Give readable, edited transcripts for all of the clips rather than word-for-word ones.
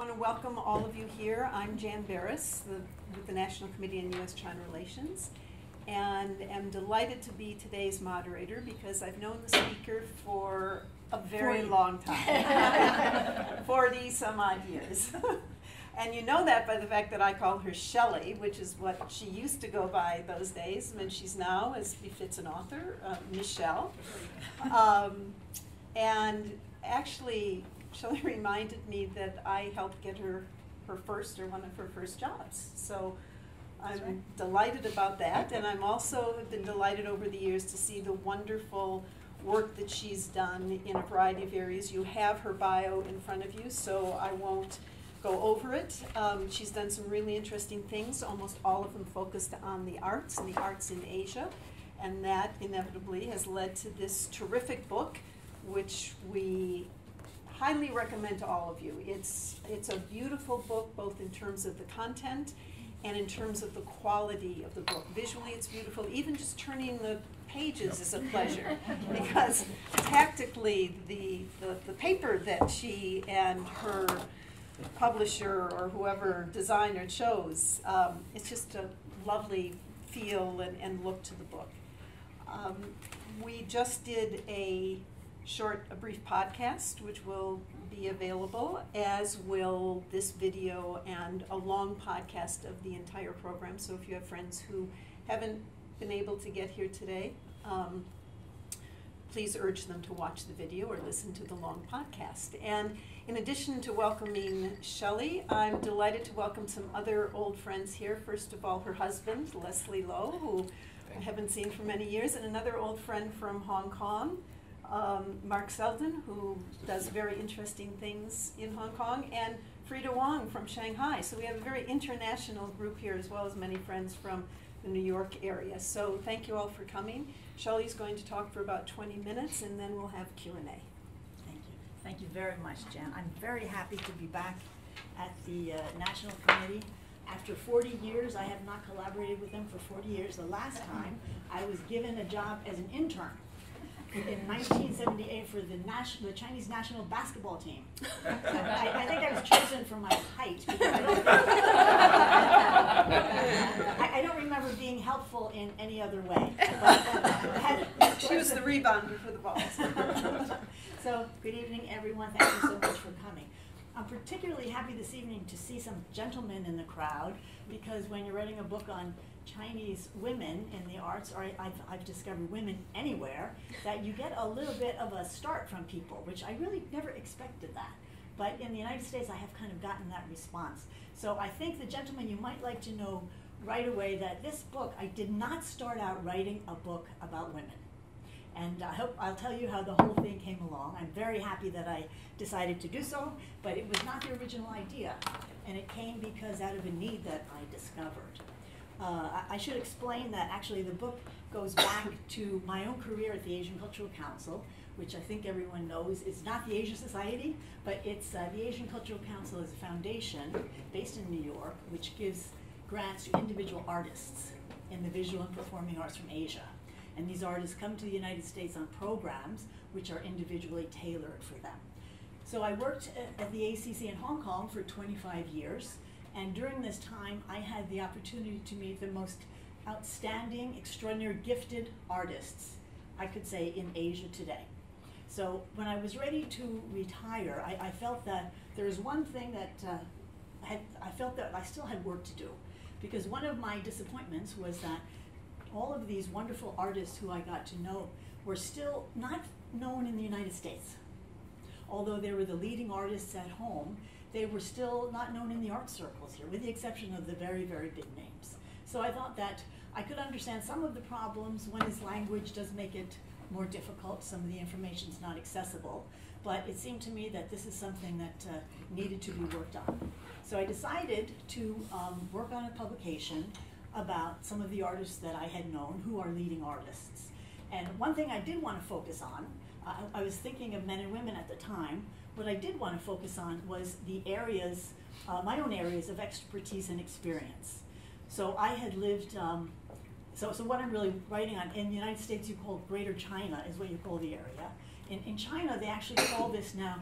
want to welcome all of you here. I'm Jan Berris with the National Committee on U.S.-China Relations, and am delighted to be today's moderator because I've known the speaker for a very long time, 40 some odd years. And you know that by the fact that I call her Shelley, which is what she used to go by those days, and she's now, as befits an author, Michelle. And actually, Shelley reminded me that I helped get her one of her first jobs. So I'm delighted about that, and I'm also have been delighted over the years to see the wonderful work that she's done in a variety of areas. You have her bio in front of you, so I won't go over it. She's done some really interesting things, almost all of them focused on the arts and the arts in Asia, and that inevitably has led to this terrific book, which we highly recommend to all of you. It's a beautiful book, both in terms of the content and in terms of the quality of the book. Visually, it's beautiful. Even just turning the pages is a pleasure, because tactically, the paper that she and her publisher or whoever designer chose, it's just a lovely feel and look to the book. We just did a brief podcast, which will be available, as will this video and a long podcast of the entire program. So if you have friends who haven't been able to get here today, please urge them to watch the video or listen to the long podcast. And in addition to welcoming Shelley, I'm delighted to welcome some other old friends here. First of all, her husband, Leslie Loh, who I haven't seen for many years, and another old friend from Hong Kong, Mark Selden, who does very interesting things in Hong Kong, and Frida Wong from Shanghai. So we have a very international group here, as well as many friends from the New York area. So thank you all for coming. Shelley's going to talk for about 20 minutes, and then we'll have Q&A. Thank you very much, Jan. I'm very happy to be back at the National Committee. After 40 years, I have not collaborated with them for 40 years. The last time, I was given a job as an intern in 1978 for the Chinese national basketball team. I think I was chosen for my height. I don't remember being helpful in any other way. She was the rebounder for the ball. So good evening, everyone. Thank you so much for coming. I'm particularly happy this evening to see some gentlemen in the crowd, because when you're writing a book on Chinese women in the arts, or I've discovered women anywhere, that you get a little bit of a start from people, which I really never expected that. But in the United States, I have kind of gotten that response. So I think the gentlemen, you might like to know right away that this book, I did not start out writing a book about women. And I'll tell you how the whole thing came along. I'm very happy that I decided to do so, but it was not the original idea. And it came because out of a need that I discovered. I should explain that actually the book goes back to my own career at the Asian Cultural Council, which I think everyone knows is not the Asian Society, but it's the Asian Cultural Council is a foundation based in New York, which gives grants to individual artists in the visual and performing arts from Asia. And these artists come to the United States on programs which are individually tailored for them. So I worked at the ACC in Hong Kong for 25 years. And during this time, I had the opportunity to meet the most outstanding, extraordinary, gifted artists, I could say, in Asia today. So when I was ready to retire, I felt that there was one thing that I felt that I still had work to do. Because one of my disappointments was that all of these wonderful artists who I got to know were still not known in the United States. Although they were the leading artists at home, they were still not known in the art circles here, with the exception of the very, very big names. So I thought that I could understand some of the problems. One is language does make it more difficult. Some of the information is not accessible. But it seemed to me that this is something that needed to be worked on. So I decided to work on a publication about some of the artists that I had known who are leading artists. And one thing I did want to focus on, I was thinking of men and women at the time. What I did want to focus on was the areas, my own areas of expertise and experience. So I had lived, so what I'm really writing on, in the United States you call Greater China is what you call the area. In China they actually call this now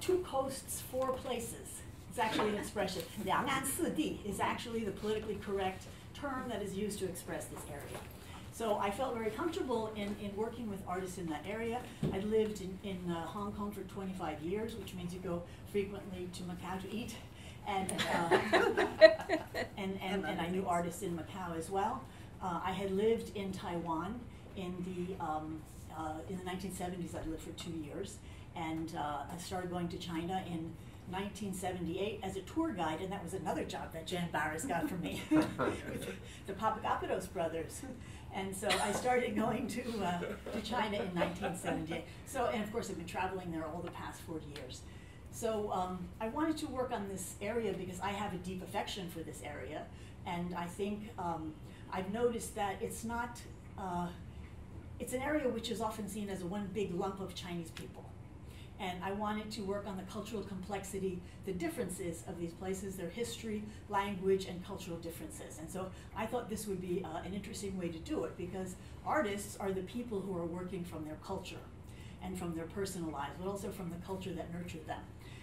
two coasts, four places. It's actually an expression. Liang'an Sidi is actually the politically correct term that is used to express this area. So I felt very comfortable in working with artists in that area. I lived in Hong Kong for 25 years, which means you go frequently to Macau to eat. And I knew artists in Macau as well. I had lived in Taiwan in the 1970s. I lived for 2 years, and I started going to China in 1978 as a tour guide, and that was another job that Jan Berris got for me, the Papadopoulos brothers. And so I started going to China in 1978. So, and of course, I've been traveling there all the past 40 years. So I wanted to work on this area because I have a deep affection for this area, and I think I've noticed that it's not, it's an area which is often seen as one big lump of Chinese people. And I wanted to work on the cultural complexity, the differences of these places, their history, language, and cultural differences. And so I thought this would be an interesting way to do it, because artists are the people who are working from their culture and from their personal lives, but also from the culture that nurtured them.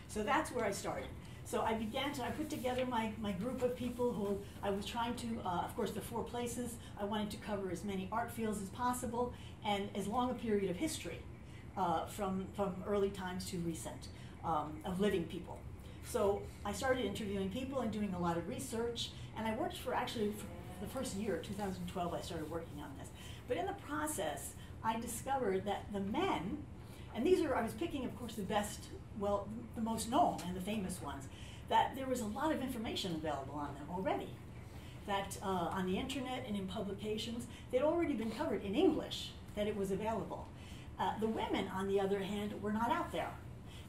So that's where I started. So I began to, I put together my group of people who I was trying to, of course, the four places. I wanted to cover as many art fields as possible and as long a period of history, from early times to recent, of living people. So I started interviewing people and doing a lot of research, and I worked for, actually, for the first year, 2012, I started working on this. But in the process, I discovered that the men, and these are, I was picking, of course, the best, well, the most known and the famous ones, that there was a lot of information available on them already, that on the internet and in publications, they'd already been covered in English, that it was available. The women, on the other hand, were not out there.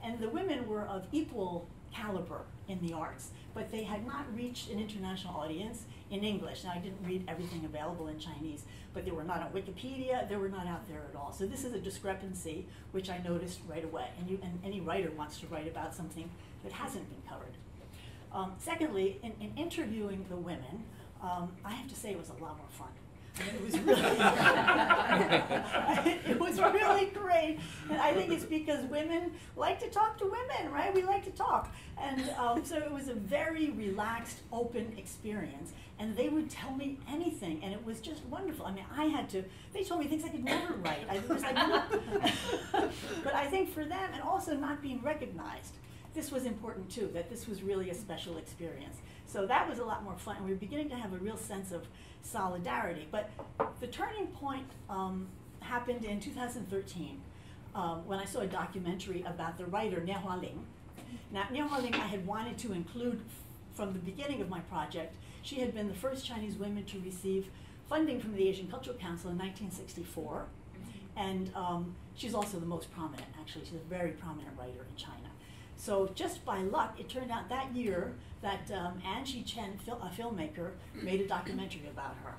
And the women were of equal caliber in the arts, but they had not reached an international audience in English. Now, I didn't read everything available in Chinese, but they were not on Wikipedia, they were not out there at all. So this is a discrepancy which I noticed right away, and any writer wants to write about something that hasn't been covered. Secondly, in interviewing the women, I have to say it was a lot more fun. It was really, it was really great, and I think it's because women like to talk to women, right? We like to talk, and so it was a very relaxed, open experience, and they would tell me anything, and it was just wonderful. I mean, I had to, they told me things I could never write, I was like, but I think for them, and also not being recognized, this was important too, that this was really a special experience. So that was a lot more fun, and we were beginning to have a real sense of solidarity. But the turning point happened in 2013 when I saw a documentary about the writer Nieh Hualing. Now, Nieh Hualing I had wanted to include from the beginning of my project. She had been the first Chinese woman to receive funding from the Asian Cultural Council in 1964, and she's also the most prominent, actually. She's a very prominent writer in China. So just by luck, it turned out that year that Angie Chen, a filmmaker, made a documentary about her.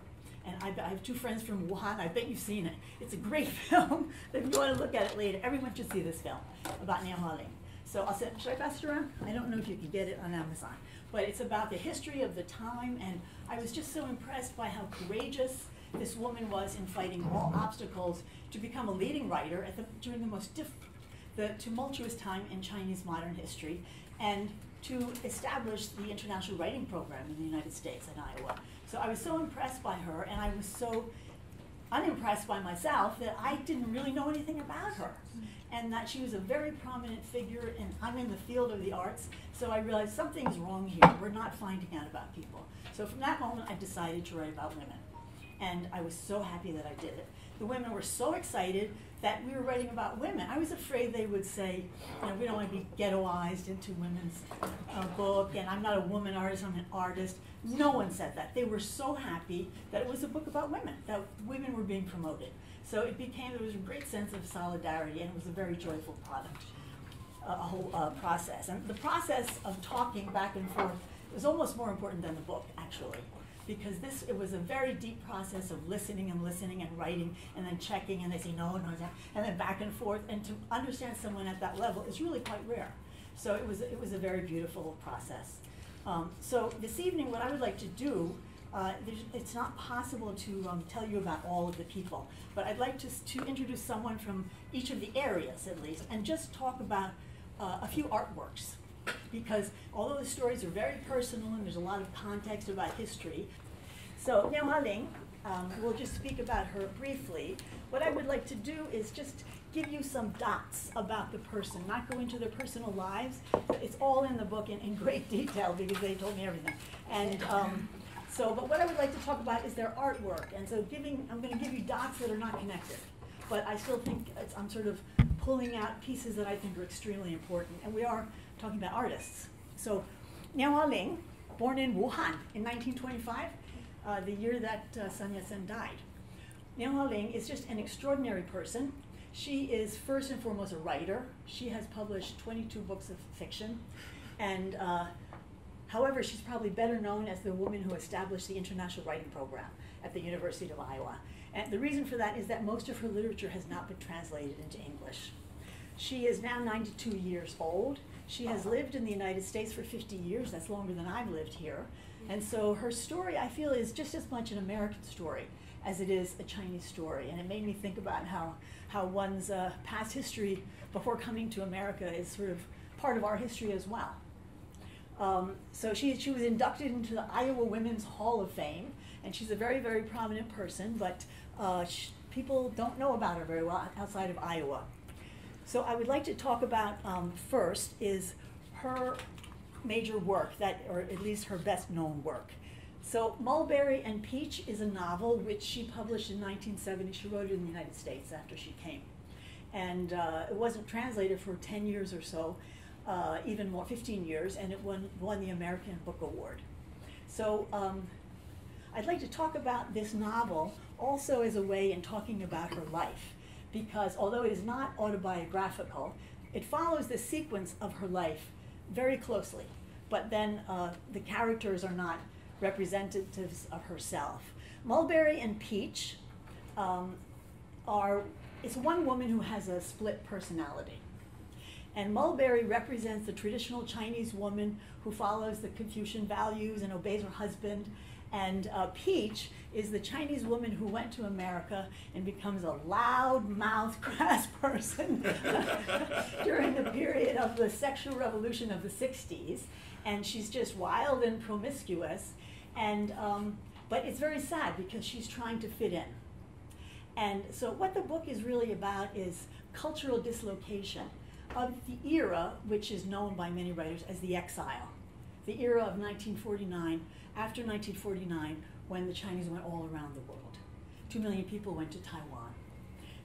And I have two friends from Wuhan. I bet you've seen it. It's a great film. If you want to look at it later, everyone should see this film about Nieh Hualing. So I'll send, should I pass it around? I don't know if you can get it on Amazon. But it's about the history of the time. And I was just so impressed by how courageous this woman was in fighting all obstacles to become a leading writer at the, during the most difficult, the tumultuous time in Chinese modern history, and to establish the International Writing Program in the United States and Iowa. So I was so impressed by her, and I was so unimpressed by myself that I didn't really know anything about her, and that she was a very prominent figure, and I'm in the field of the arts, so I realized something's wrong here. We're not finding out about people. So from that moment, I decided to write about women, and I was so happy that I did it. The women were so excited that we were writing about women. I was afraid they would say, you know, we don't want to be ghettoized into women's book, and I'm not a woman artist, I'm an artist. No one said that. They were so happy that it was a book about women, that women were being promoted. So it became, there was a great sense of solidarity, and it was a very joyful product, a whole process. And the process of talking back and forth was almost more important than the book, actually. Because this, it was a very deep process of listening and writing and then checking, and they say no, no, and then back and forth. And to understand someone at that level is really quite rare. So it was a very beautiful process. So this evening, what I would like to do, it's not possible to tell you about all of the people, but I'd like to introduce someone from each of the areas, at least, and just talk about a few artworks, because although the stories are very personal and there's a lot of context about history. So Nieh Hualing, we'll just speak about her briefly. What I would like to do is just give you some dots about the person, not go into their personal lives. It's all in the book in great detail because they told me everything. And so, but what I would like to talk about is their artwork. And so I'm going to give you dots that are not connected. But I still think I'm sort of pulling out pieces that I think are extremely important. And we are talking about artists. So Nieh Hualing, born in Wuhan in 1925, the year that Sun Yat-sen died. Nieh Hualing is just an extraordinary person. She is first and foremost a writer. She has published 22 books of fiction. And however, she's probably better known as the woman who established the International Writing Program at the University of Iowa. And the reason for that is that most of her literature has not been translated into English. She is now 92 years old. She has lived in the United States for 50 years. That's longer than I've lived here. And so her story, I feel, is just as much an American story as it is a Chinese story. And it made me think about how one's past history before coming to America is sort of part of our history as well. So she was inducted into the Iowa Women's Hall of Fame, and she's a very, very prominent person, but people don't know about her very well outside of Iowa. So I would like to talk about first is her major work, or at least her best known work. So Mulberry and Peach is a novel which she published in 1970. She wrote it in the United States after she came. And it wasn't translated for 10 years or so, even more, 15 years, and it won the American Book Award. So I'd like to talk about this novel also as a way in talking about her life, because although it is not autobiographical, it follows the sequence of her life very closely, but then the characters are not representatives of herself. Mulberry and Peach it's one woman who has a split personality. And Mulberry represents the traditional Chinese woman who follows the Confucian values and obeys her husband. And Peach is the Chinese woman who went to America and becomes a loud-mouthed, crass person during the period of the sexual revolution of the 60s. And she's just wild and promiscuous. And, but it's very sad because she's trying to fit in. And so what the book is really about is cultural dislocation of the era, which is known by many writers as the exile, the era of 1949, after 1949, when the Chinese went all around the world. 2 million people went to Taiwan.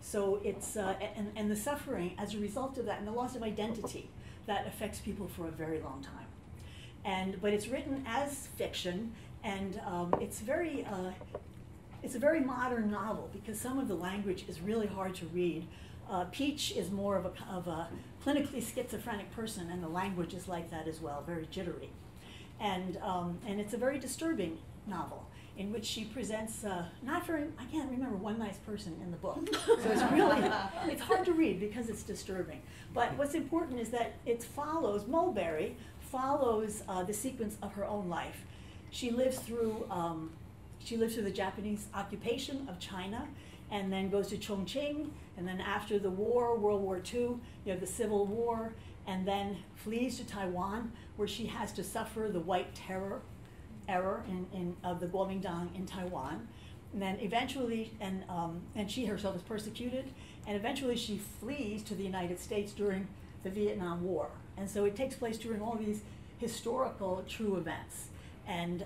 So it's, and the suffering as a result of that, and the loss of identity, that affects people for a very long time. But it's written as fiction, and it's a very modern novel because some of the language is really hard to read. Peach is more of a clinically schizophrenic person, and the language is like that as well, very jittery. And it's a very disturbing novel in which she presents I can't remember one nice person in the book. So it's really, it's hard to read because it's disturbing. But what's important is that it follows, Mulberry follows the sequence of her own life. She lives through the Japanese occupation of China, and then goes to Chongqing, and then after the war, World War II, you have the Civil War, and then flees to Taiwan, where she has to suffer the White Terror error of the Kuomintang in Taiwan. And then eventually, and she herself is persecuted, and eventually she flees to the United States during the Vietnam War. And so it takes place during all these historical true events. And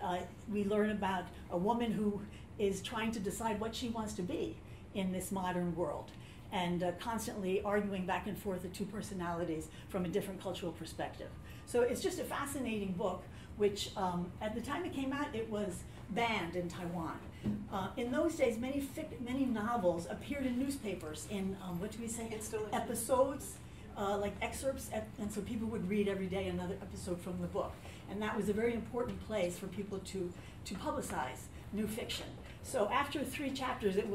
we learn about a woman who is trying to decide what she wants to be in this modern world, and constantly arguing back and forth the two personalities from a different cultural perspective. So it's just a fascinating book, which at the time it came out, it was banned in Taiwan. In those days, many novels appeared in newspapers in, what do we say, episodes? Like excerpts, and so people would read every day another episode from the book. And that was a very important place for people to publicize new fiction. So after 3 chapters, it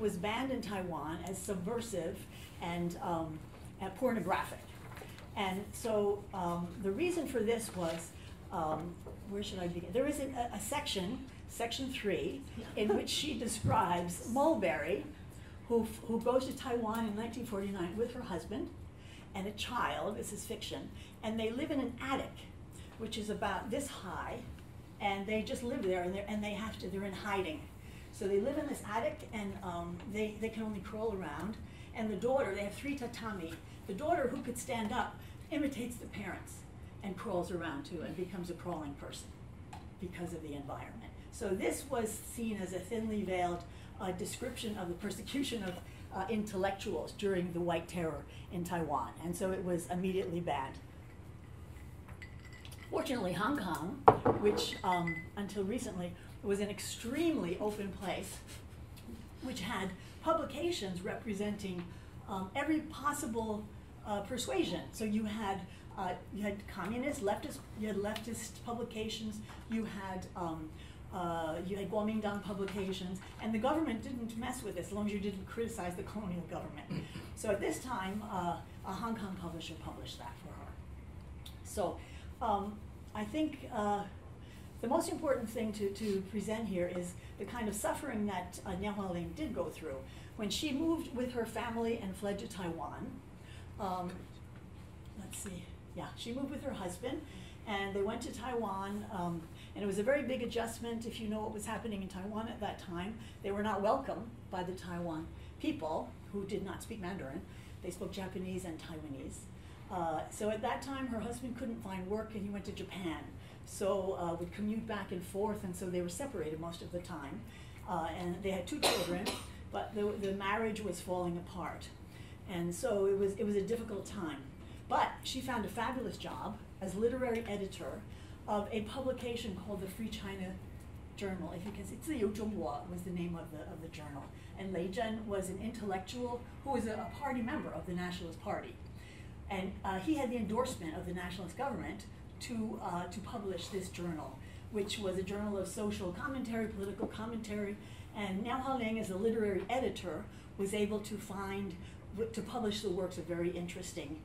was banned in Taiwan as subversive and pornographic. And so the reason for this was, where should I begin? There is a section, section 3, in which she describes Mulberry, who goes to Taiwan in 1949 with her husband, and a child, this is fiction, and they live in an attic, which is about this high, and they just live there, and they have to, they're in hiding. So they live in this attic, and they can only crawl around, and the daughter, they have three tatami, the daughter who could stand up imitates the parents and crawls around too and becomes a crawling person because of the environment. So this was seen as a thinly veiled description of the persecution of intellectuals during the White Terror in Taiwan, and so it was immediately banned. Fortunately, Hong Kong, which until recently was an extremely open place, which had publications representing every possible persuasion. So you had communist, leftist, you had leftist publications, you had Kuomintang publications, and the government didn't mess with this as long as you didn't criticize the colonial government. So at this time, a Hong Kong publisher published that for her. So I think the most important thing to present here is the kind of suffering that Nieh Hualing did go through. When she moved with her family and fled to Taiwan, let's see, yeah, she moved with her husband, and they went to Taiwan, and it was a very big adjustment if you know what was happening in Taiwan at that time. They were not welcomed by the Taiwan people who did not speak Mandarin. They spoke Japanese and Taiwanese. So at that time, her husband couldn't find work, and he went to Japan. So would commute back and forth, and so they were separated most of the time. And they had two children, but the marriage was falling apart. And so it was a difficult time. But she found a fabulous job as literary editor of a publication called the Free China Journal. If you can see, Ziyu Zhongguo was the name of the journal. And Lei Zhen was an intellectual who was a party member of the Nationalist Party. And he had the endorsement of the Nationalist government to publish this journal, which was a journal of social commentary, political commentary. And Nieh Hualing, as a literary editor, was able to find, to publish the works of very interesting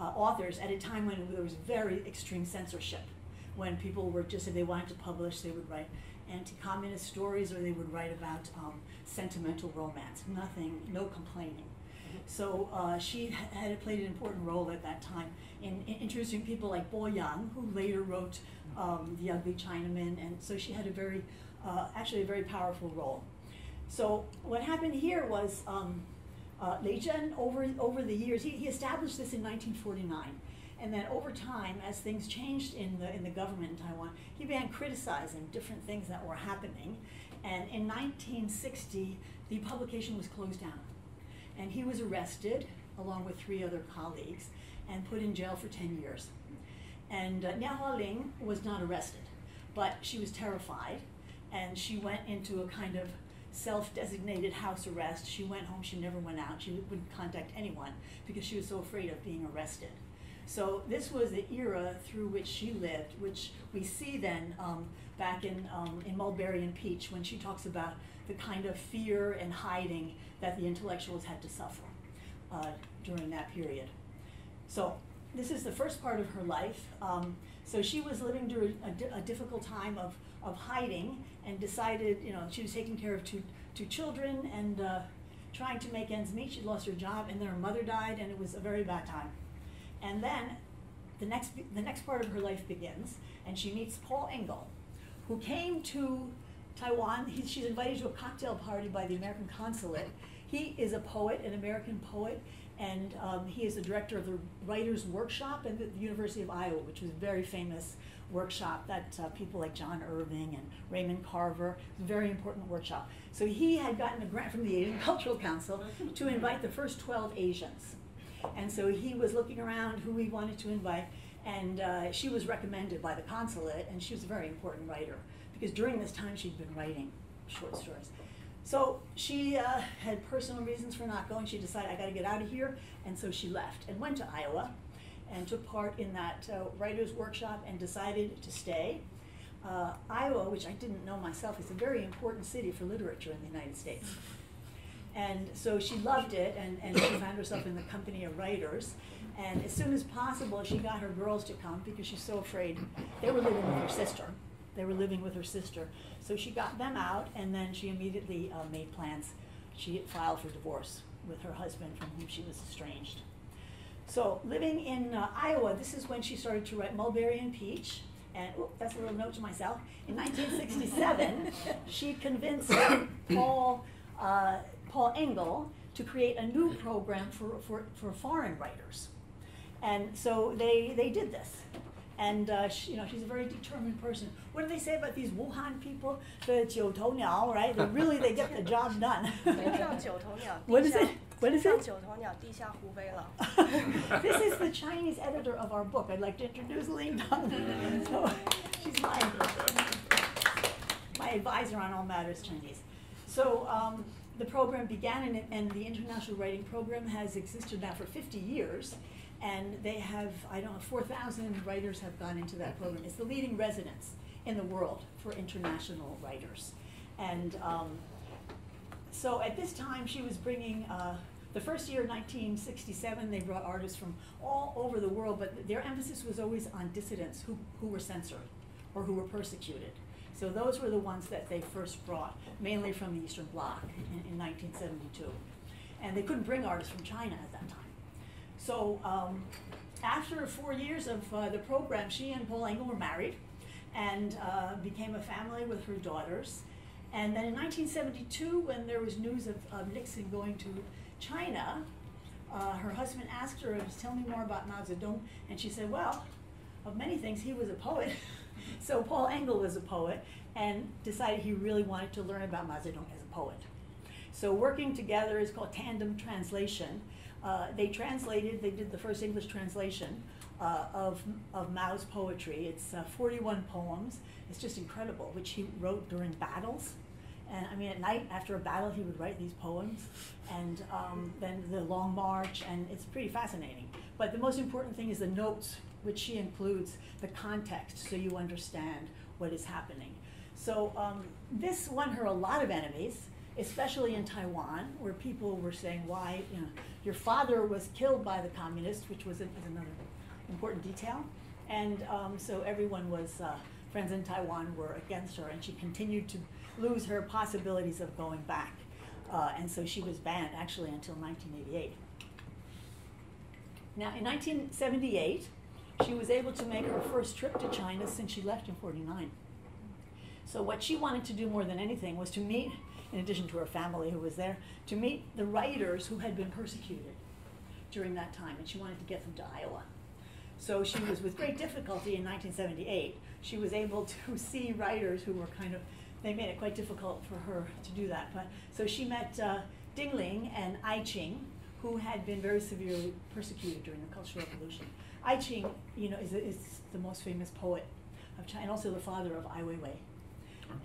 authors at a time when there was very extreme censorship, when people were just, if they wanted to publish, they would write anti-communist stories or they would write about sentimental romance, nothing, no complaining. So she had played an important role at that time in introducing people like Bo Yang, who later wrote The Ugly Chinaman, and so she had a very, actually a very powerful role. So what happened here was Lei Zhen, over the years, he established this in 1949, and then over time, as things changed in the government in Taiwan, he began criticizing different things that were happening, and in 1960, the publication was closed down. And he was arrested, along with three other colleagues, and put in jail for 10 years. And Nieh Hualing was not arrested, but she was terrified, and she went into a kind of self-designated house arrest. She went home, she never went out, she wouldn't contact anyone because she was so afraid of being arrested. So this was the era through which she lived, which we see then back in Mulberry and Peach, when she talks about the kind of fear and hiding that the intellectuals had to suffer during that period. So this is the first part of her life. So she was living during a difficult time of hiding, and decided, you know, she was taking care of two children and trying to make ends meet. She lost her job, and then her mother died, and it was a very bad time. And then the next part of her life begins, and she meets Paul Engle, who came to Taiwan. She's invited to a cocktail party by the American consulate. He is a poet, an American poet, and he is the director of the Writers' Workshop at the University of Iowa, which was a very famous workshop that people like John Irving and Raymond Carver, it was a very important workshop. So he had gotten a grant from the Asian Cultural Council to invite the first 12 Asians. And so he was looking around who he wanted to invite, and she was recommended by the consulate, and she was a very important writer, because during this time she'd been writing short stories. So she had personal reasons for not going. She decided, I gotta get out of here, and so she left and went to Iowa and took part in that writer's workshop and decided to stay. Iowa, which I didn't know myself, is a very important city for literature in the United States. And so she loved it, and she found herself in the company of writers. And as soon as possible, she got her girls to come because she's so afraid. They were living with her sister. So she got them out, and then she immediately made plans. She filed for divorce with her husband, from whom she was estranged. So living in Iowa, this is when she started to write Mulberry and Peach. And ooh, that's a little note to myself. In 1967, she convinced Paul Engle to create a new program for foreign writers. And so they did this. And she, you know, she's a very determined person. What do they say about these Wuhan people? The jiu tou niao, right? They really, they get the job done. What is it? What is it? This is the Chinese editor of our book. I'd like to introduce Lin. So she's my advisor on all matters Chinese. So the program began, and the International Writing Program has existed now for 50 years. And they have, I don't know, 4,000 writers have gone into that program. It's the leading residence in the world for international writers. And so at this time, she was bringing, the first year, 1967, they brought artists from all over the world, but their emphasis was always on dissidents who were censored or who were persecuted. So those were the ones that they first brought, mainly from the Eastern Bloc in 1972. And they couldn't bring artists from China at that time. So after 4 years of the program, she and Paul Engle were married and became a family with her daughters. And then in 1972, when there was news of Nixon going to China, her husband asked her, "Tell me more about Mao Zedong." And she said, well, of many things, he was a poet. So Paul Engle was a poet and decided he really wanted to learn about Mao Zedong as a poet. So working together is called tandem translation. They did the first English translation of Mao's poetry. It's 41 poems. It's just incredible, which he wrote during battles. And I mean, at night, after a battle, he would write these poems. And then the Long March, and it's pretty fascinating. But the most important thing is the notes, which she includes the context, so you understand what is happening. So this won her a lot of enemies, especially in Taiwan, where people were saying, why, you know, your father was killed by the communists, which was another important detail. And so everyone was, friends in Taiwan were against her, and she continued to lose her possibilities of going back. And so she was banned, actually, until 1988. Now, in 1978, she was able to make her first trip to China since she left in '49. So what she wanted to do more than anything was to meet, in addition to her family who was there, to meet the writers who had been persecuted during that time, and she wanted to get them to Iowa. So she was, with great difficulty in 1978, she was able to see writers who were kind of, they made it quite difficult for her to do that. But so she met Ding Ling and Ai Qing, who had been very severely persecuted during the Cultural Revolution. Ai Qing, you know, is the most famous poet of China, and also the father of Ai Weiwei.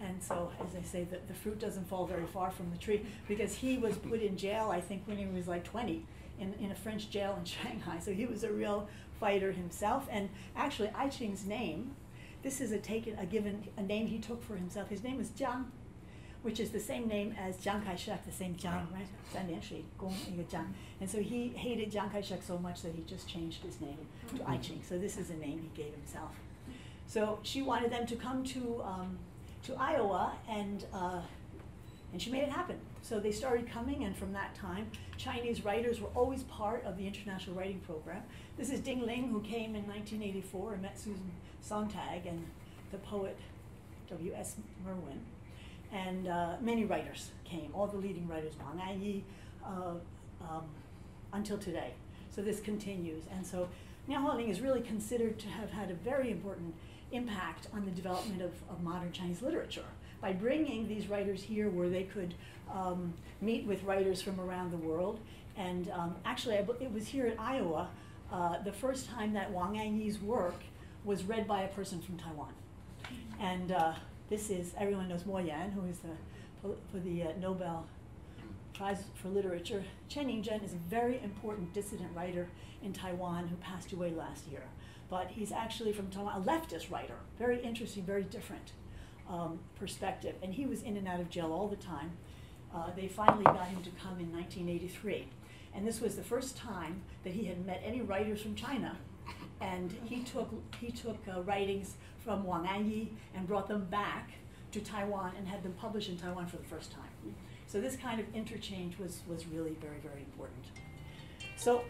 And so, as I say, the fruit doesn't fall very far from the tree, because he was put in jail, I think, when he was like 20, in a French jail in Shanghai. So he was a real fighter himself. And actually, Ai Qing's name, this is a name he took for himself. His name was Jiang, which is the same name as Jiang Kai-shek, the same Jiang, right? And so he hated Jiang Kai-shek so much that he just changed his name to Ai Qing. So this is a name he gave himself. So she wanted them to come to Iowa, and she made it happen. So they started coming, and from that time, Chinese writers were always part of the International Writing Program. This is Ding Ling, who came in 1984 and met Susan Sontag and the poet W.S. Merwin. And many writers came, all the leading writers, Wang Anyi, until today. So this continues. And so Nieh Hualing is really considered to have had a very important impact on the development of modern Chinese literature by bringing these writers here where they could meet with writers from around the world. And actually, it was here in Iowa the first time that Wang Anyi's work was read by a person from Taiwan. And this is, everyone knows Mo Yan, who is for the Nobel Prize for Literature. Chen Yingzhen is a very important dissident writer in Taiwan who passed away last year. But he's actually from Taiwan, a leftist writer, very interesting, very different perspective. And he was in and out of jail all the time. They finally got him to come in 1983. And this was the first time that he had met any writers from China. And he took writings from Wang Anyi and brought them back to Taiwan and had them published in Taiwan for the first time. So this kind of interchange was really very, very important. So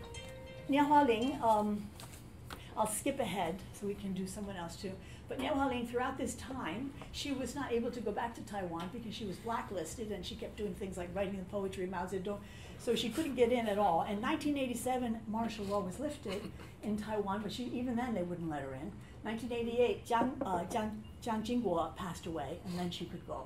Nieh Hualing, I'll skip ahead so we can do someone else too. But Nieh Hualing, throughout this time, she was not able to go back to Taiwan because she was blacklisted and she kept doing things like writing the poetry of Mao Zedong. So she couldn't get in at all. In 1987, martial law was lifted in Taiwan, but she, even then they wouldn't let her in. 1988, Jiang Jingguo passed away, and then she could go.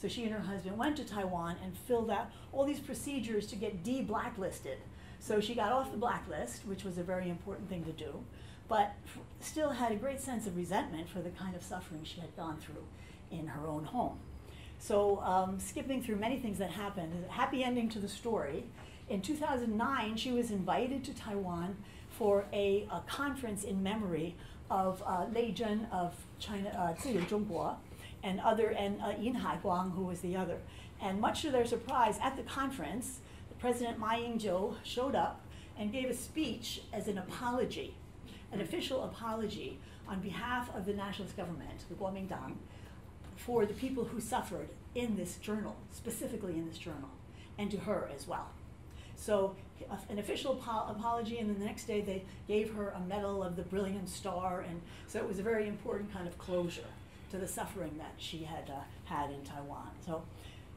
So she and her husband went to Taiwan and filled out all these procedures to get de-blacklisted. So she got off the blacklist, which was a very important thing to do, but still had a great sense of resentment for the kind of suffering she had gone through in her own home. So skipping through many things that happened, a happy ending to the story. In 2009, she was invited to Taiwan for a conference in memory of Lei Zhen of China, Zhongguo, and other, and Yin Haiguang, who was the other. And much to their surprise, at the conference, President Ma Ying-jeou showed up and gave a speech as an apology, an official apology on behalf of the nationalist government, the Kuomintang, for the people who suffered in this journal, specifically in this journal, and to her as well. So an official apology, and then the next day they gave her a Medal of the Brilliant Star, and so it was a very important kind of closure to the suffering that she had had in Taiwan. So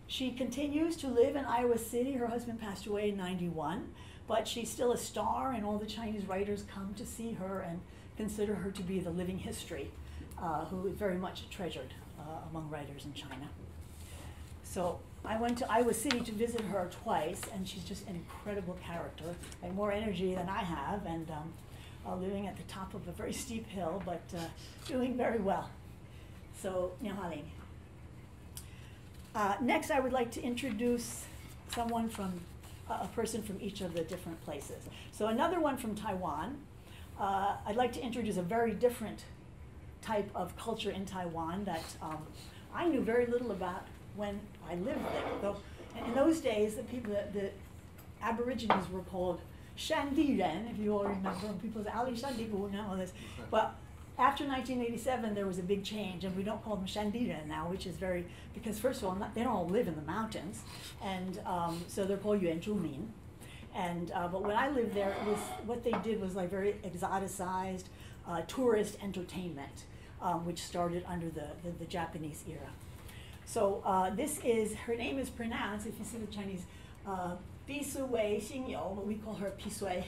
she continues to live in Iowa City. Her husband passed away in 91, but she's still a star, and all the Chinese writers come to see her and consider her to be the living history, who is very much treasured among writers in China. So I went to Iowa City to visit her twice, and she's just an incredible character and more energy than I have, and living at the top of a very steep hill, but doing very well. So, Nieh Hualing. Next, I would like to introduce someone from, a person from each of the different places. So another one from Taiwan. I'd like to introduce a very different type of culture in Taiwan that I knew very little about when I lived there. Though in those days, the people, the Aborigines were called Shandi Ren, if you all remember, and people say, Ali Shandi, who know all this. But after 1987, there was a big change, and we don't call them Shandira now, which is very, because first of all, they don't all live in the mountains, and so they're called Yuan Zhumin. And but when I lived there, it was, what they did was like very exoticized tourist entertainment, which started under the Japanese era. So this is, her name is pronounced, if you see the Chinese, Pisui Xingyo, but we call her Pisui,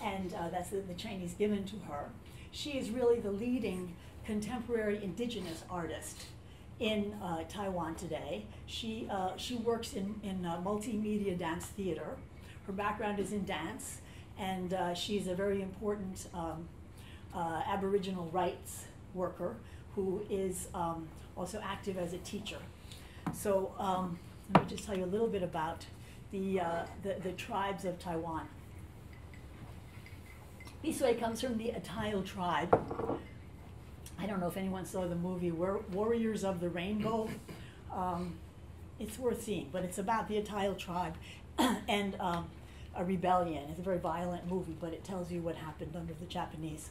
and that's the Chinese given to her. She is really the leading contemporary indigenous artist in Taiwan today. She works in multimedia dance theater. Her background is in dance, and she's a very important Aboriginal rights worker who is also active as a teacher. So let me just tell you a little bit about the tribes of Taiwan. Pisui comes from the Atayal tribe. I don't know if anyone saw the movie Warriors of the Rainbow. It's worth seeing, but it's about the Atayal tribe and a rebellion. It's a very violent movie, but it tells you what happened under the Japanese.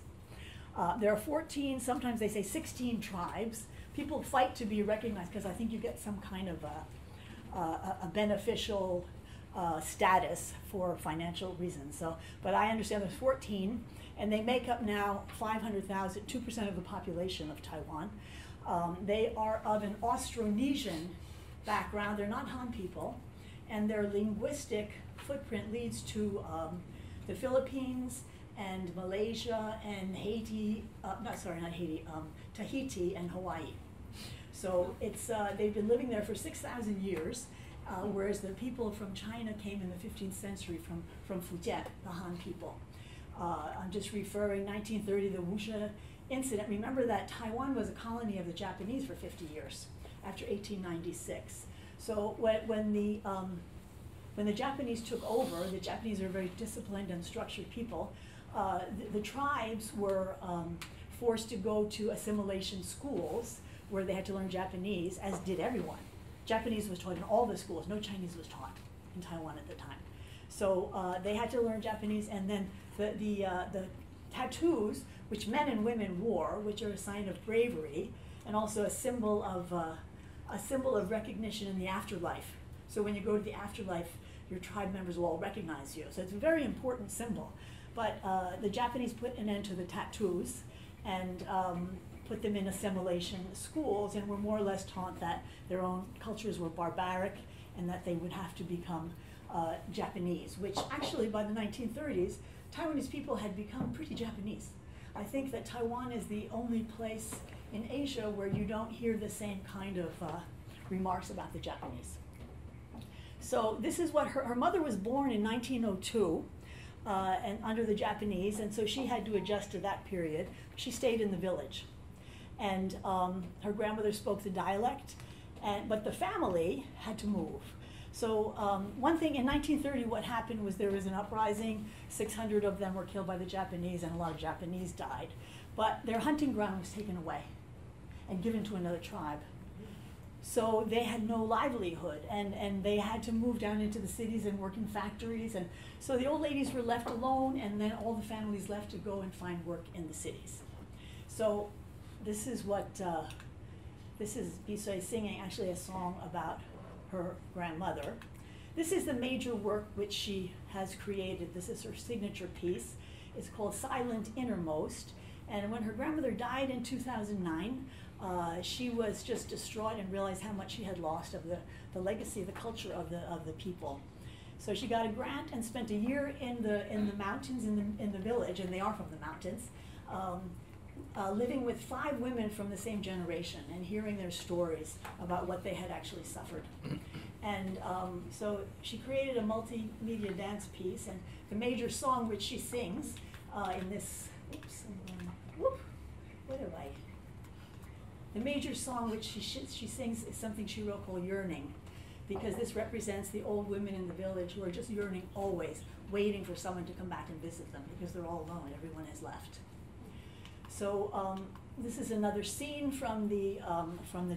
There are 14, sometimes they say 16 tribes. People fight to be recognized because I think you get some kind of a beneficial status for financial reasons. So, but I understand there's 14, and they make up now 500,000, 2% of the population of Taiwan. They are of an Austronesian background. They're not Han people, and their linguistic footprint leads to the Philippines and Malaysia and Haiti. Tahiti and Hawaii. So it's they've been living there for 6,000 years. Whereas the people from China came in the 15th century from Fujian, the Han people. I'm just referring 1930, the Wuhan incident. Remember that Taiwan was a colony of the Japanese for 50 years after 1896. So when the Japanese took over, the Japanese are very disciplined and structured people. The tribes were forced to go to assimilation schools where they had to learn Japanese, as did everyone. Japanese was taught in all the schools. No Chinese was taught in Taiwan at the time. So they had to learn Japanese, and then the tattoos, which men and women wore, which are a sign of bravery and also a symbol of recognition in the afterlife. So when you go to the afterlife, your tribe members will all recognize you. So it's a very important symbol. But the Japanese put an end to the tattoos and put them in assimilation schools, and were more or less taught that their own cultures were barbaric and that they would have to become Japanese, which actually by the 1930s, Taiwanese people had become pretty Japanese. I think that Taiwan is the only place in Asia where you don't hear the same kind of remarks about the Japanese. So this is what her mother was born in 1902 and under the Japanese, and so she had to adjust to that period. She stayed in the village, and her grandmother spoke the dialect, but the family had to move. So one thing, in 1930, what happened was there was an uprising. 600 of them were killed by the Japanese, and a lot of Japanese died. But their hunting ground was taken away and given to another tribe. So they had no livelihood, and they had to move down into the cities and work in factories. And so the old ladies were left alone, and then all the families left to go and find work in the cities. So this is what, this is Pisui singing actually a song about her grandmother. This is the major work which she has created. This is her signature piece. It's called Silent Innermost. And when her grandmother died in 2009, she was just distraught and realized how much she had lost of the legacy, the culture of the people. So she got a grant and spent a year in the mountains, in the village, and they are from the mountains, living with 5 women from the same generation and hearing their stories about what they had actually suffered. And so she created a multimedia dance piece, and the major song which she sings in this, oops, whoop, what have I? The major song which she sings is something she wrote called Yearning, because this represents the old women in the village who are just yearning always, waiting for someone to come back and visit them because they're all alone, everyone has left. So this is another scene from the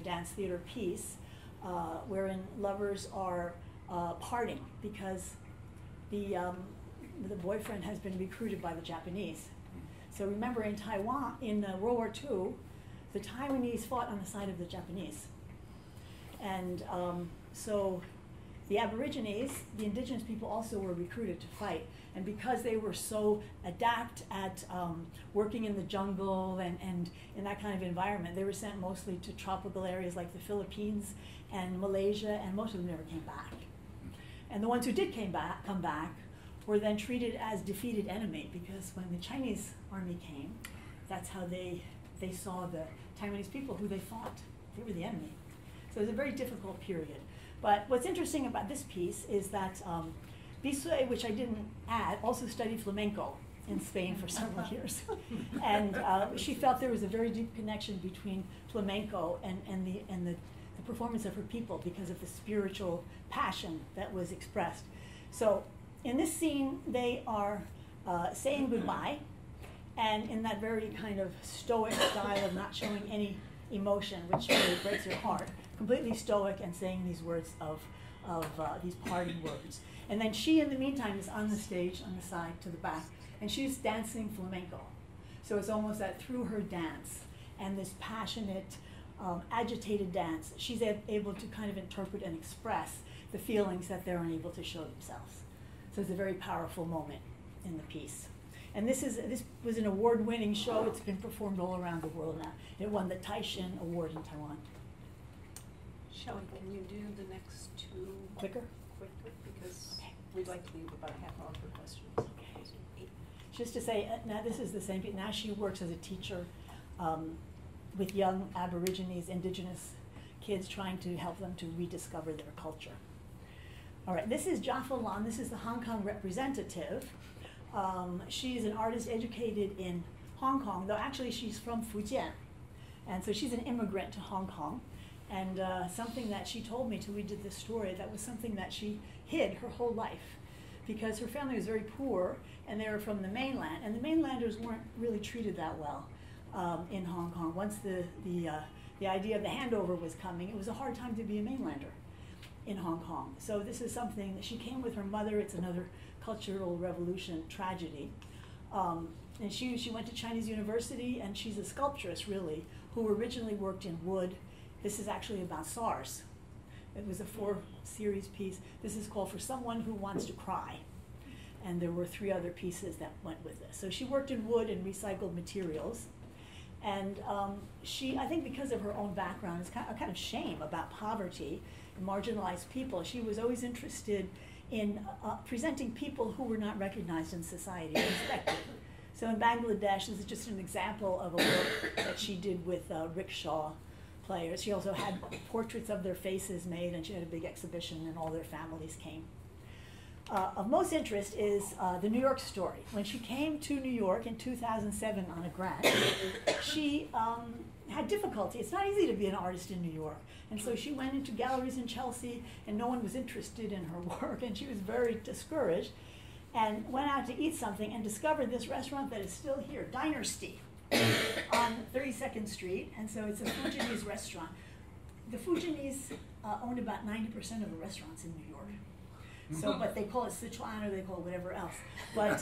dance theater piece, wherein lovers are parting because the boyfriend has been recruited by the Japanese. So remember, in Taiwan, in World War II, the Taiwanese fought on the side of the Japanese. And so the Aborigines, the indigenous people, also were recruited to fight. And because they were so adept at working in the jungle and in that kind of environment, they were sent mostly to tropical areas like the Philippines and Malaysia, and most of them never came back. And the ones who did come back were then treated as defeated enemy, because when the Chinese army came, that's how they saw the Taiwanese people who they fought. They were the enemy. So it was a very difficult period. But what's interesting about this piece is that Pisui, which I didn't add, also studied flamenco in Spain for several years. And she felt there was a very deep connection between flamenco and the performance of her people because of the spiritual passion that was expressed. So in this scene, they are saying goodbye, and in that very kind of stoic style of not showing any emotion, which really breaks your heart, completely stoic and saying these words these parting words. And then she, in the meantime, is on the stage, on the side, to the back, and she's dancing flamenco. So it's almost that through her dance and this passionate, agitated dance, she's able to kind of interpret and express the feelings that they're unable to show themselves. So it's a very powerful moment in the piece. And this was an award-winning show. It's been performed all around the world now. It won the Taishin Award in Taiwan. Shelley, can you do the next two quicker? Because okay, we'd like to leave about a half hour for questions. Okay. Just to say, now this is the same. Now she works as a teacher with young Aborigines, indigenous kids, trying to help them to rediscover their culture. All right, this is Jaffa Lam. This is the Hong Kong representative. She's an artist educated in Hong Kong, though actually she's from Fujian. And so she's an immigrant to Hong Kong. And something that she told me till we did this story, that was something that she hid her whole life, because her family was very poor and they were from the mainland. And the mainlanders weren't really treated that well in Hong Kong. Once the idea of the handover was coming, it was a hard time to be a mainlander in Hong Kong. So this is something that she came with her mother. It's another cultural revolution tragedy. And she went to Chinese university, and she's a sculptress, really, who originally worked in wood. This is actually about SARS. It was a 4-series piece. This is called For Someone Who Wants to Cry. and there were 3 other pieces that went with this. So she worked in wood and recycled materials. And she, I think because of her own background, it's a kind of shame about poverty and marginalized people, she was always interested in presenting people who were not recognized in society and respected. So in Bangladesh, this is just an example of a work that she did with rickshaw players. She also had portraits of their faces made, and she had a big exhibition, and all their families came. Of most interest is the New York story. When she came to New York in 2007 on a grant, she had difficulty. It's not easy to be an artist in New York. And so she went into galleries in Chelsea, and no one was interested in her work, and she was very discouraged, and went out to eat something and discovered this restaurant that is still here, Dinersty, on 32nd Street. And so it's a Fujianese restaurant. The Fujianese owned about 90% of the restaurants in New York. So, but they call it Sichuan, or they call it whatever else. But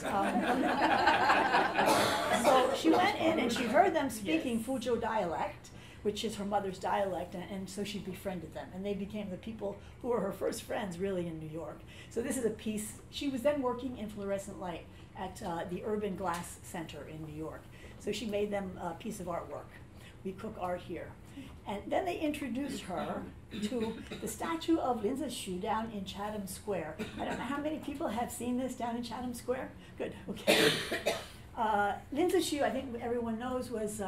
so she went in and she heard them speaking Fuzhou dialect, which is her mother's dialect, and so she befriended them. And they became the people who were her first friends, really, in New York. So this is a piece. She was then working in fluorescent light at the Urban Glass Center in New York. So she made them a piece of artwork. We cook art here. And then they introduced her to the statue of Lin Zexu down in Chatham Square. I don't know how many people have seen this down in Chatham Square. Good, okay. Lin Zexu, I think everyone knows, was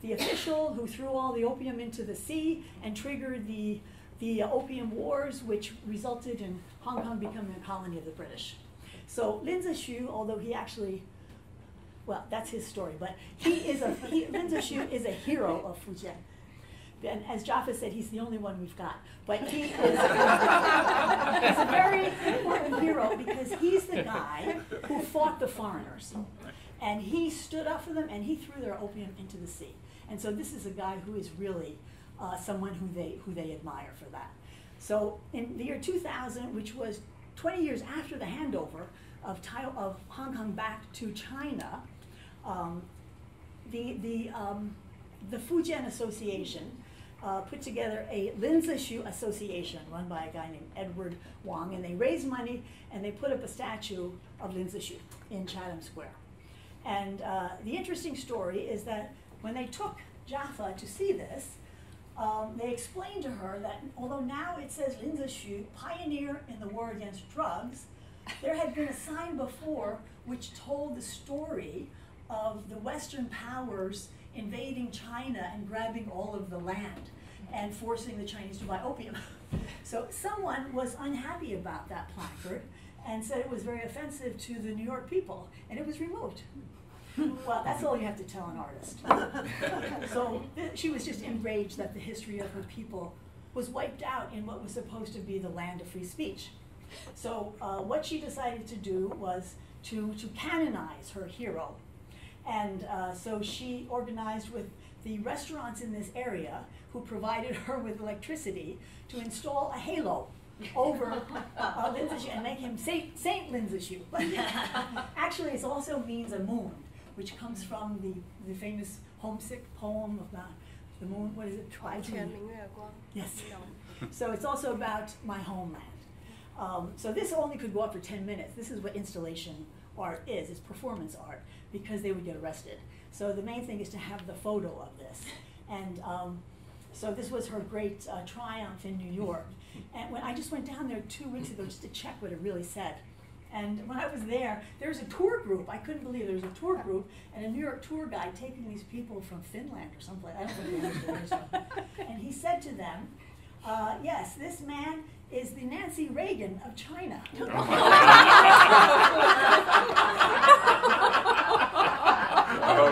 the official who threw all the opium into the sea and triggered the opium wars, which resulted in Hong Kong becoming a colony of the British. So Lin Zexu, although he actually, well, that's his story, but Lin Zexu is a hero of Fujian. And as Jaffa said, he's the only one we've got. But he is a very important hero because he's the guy who fought the foreigners. And he stood up for them, and he threw their opium into the sea. And so this is a guy who is really someone who they admire for that. So in the year 2000, which was 20 years after the handover of Hong Kong back to China, the Fujian Association put together a Lin Zexu Association run by a guy named Edward Wong, and they raised money and they put up a statue of Lin Zexu in Chatham Square. And the interesting story is that when they took Jaffa to see this, they explained to her that although now it says Lin Zexu, pioneer in the war against drugs, there had been a sign before which told the story of the Western powers invading China and grabbing all of the land and forcing the Chinese to buy opium. So someone was unhappy about that placard and said it was very offensive to the New York people, and it was removed. Well, that's all you have to tell an artist. So she was just enraged that the history of her people was wiped out in what was supposed to be the land of free speech. So what she decided to do was to canonize her hero. And so she organized with the restaurants in this area who provided her with electricity to install a halo over Lin Zexu and make him Saint Lin Zexu. Actually, it also means a moon, which comes from the famous homesick poem about the moon. What is it? Yes. So it's also about my homeland. So this only could go up for 10 minutes. This is what installation art is. It's performance art, because they would get arrested. So the main thing is to have the photo of this. And so this was her great triumph in New York. And when I just went down there 2 weeks ago just to check what it really said. And when I was there was a tour group. I couldn't believe there was a tour group and a New York tour guide taking these people from Finland or someplace. I don't think they understood this one. And he said to them, yes, this man is the Nancy Reagan of China. Oh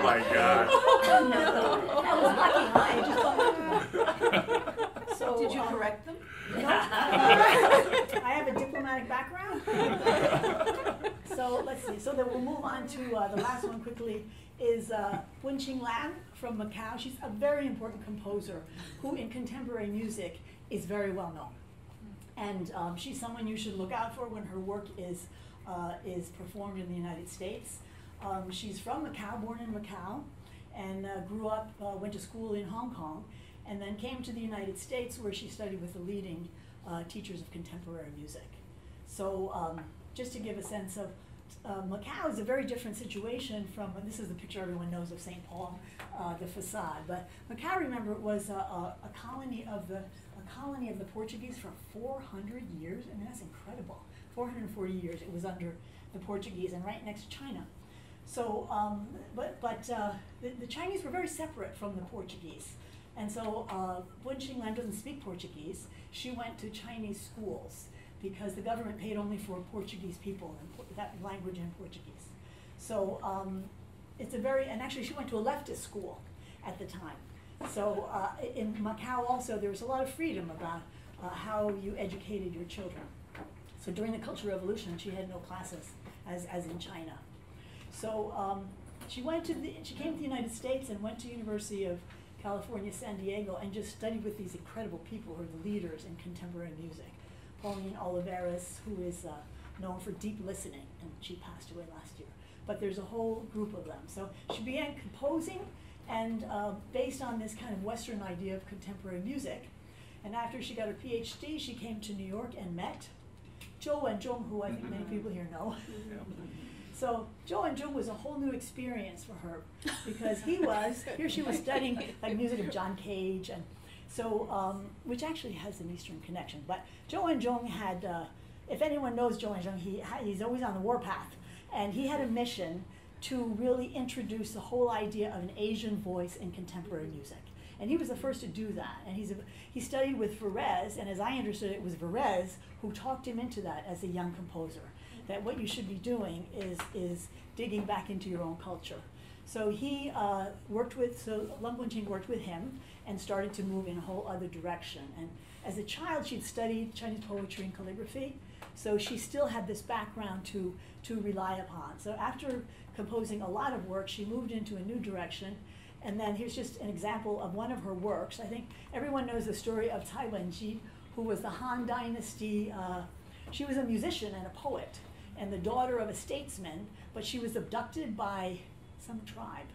my God. That was lucky. I just thought, so, did you correct them? No. I have a diplomatic background. So let's see. So then we'll move on to the last one quickly is Bun-Ching Lam from Macau. She's a very important composer who in contemporary music is very well known. And she's someone you should look out for when her work is performed in the United States. She's from Macau, born in Macau, and grew up, went to school in Hong Kong, and then came to the United States where she studied with the leading teachers of contemporary music. So just to give a sense of Macau is a very different situation from, this is the picture everyone knows of St. Paul, the facade. But Macau, remember, was a colony of the Portuguese for 400 years. I mean, that's incredible. 440 years it was under the Portuguese, and right next to China. So, but the Chinese were very separate from the Portuguese. And so Bun-Ching Lam doesn't speak Portuguese. She went to Chinese schools, because the government paid only for Portuguese people, and that language in Portuguese. So it's a very, and actually she went to a leftist school at the time. So in Macau also, there was a lot of freedom about how you educated your children. So during the Cultural Revolution, she had no classes, as in China. So she came to the United States and went to University of California, San Diego, and just studied with these incredible people who are the leaders in contemporary music. Pauline Olivares, who is known for deep listening, and she passed away last year. But there's a whole group of them. So she began composing, and based on this kind of Western idea of contemporary music. And after she got her PhD, she came to New York and met Chou Wen-chung, who I think many people here know. Yeah. So Chou Wen-chung was a whole new experience for her, because he was, here she was studying like music of John Cage, and so, which actually has an Eastern connection. But Chou Wen-chung had, if anyone knows Chou Wen-chung, he's always on the warpath. And he had a mission to really introduce the whole idea of an Asian voice in contemporary music. And he was the first to do that. And he studied with Varèse, and as I understood it was Varèse who talked him into that as a young composer, that what you should be doing is digging back into your own culture. So he Lam Bun-Ching worked with him and started to move in a whole other direction. And as a child, she'd studied Chinese poetry and calligraphy, so she still had this background to rely upon. So after composing a lot of work, she moved into a new direction. And then here's just an example of one of her works. I think everyone knows the story of Cai Wenji, who was the Han Dynasty. She was a musician and a poet and the daughter of a statesman, but she was abducted by some tribe.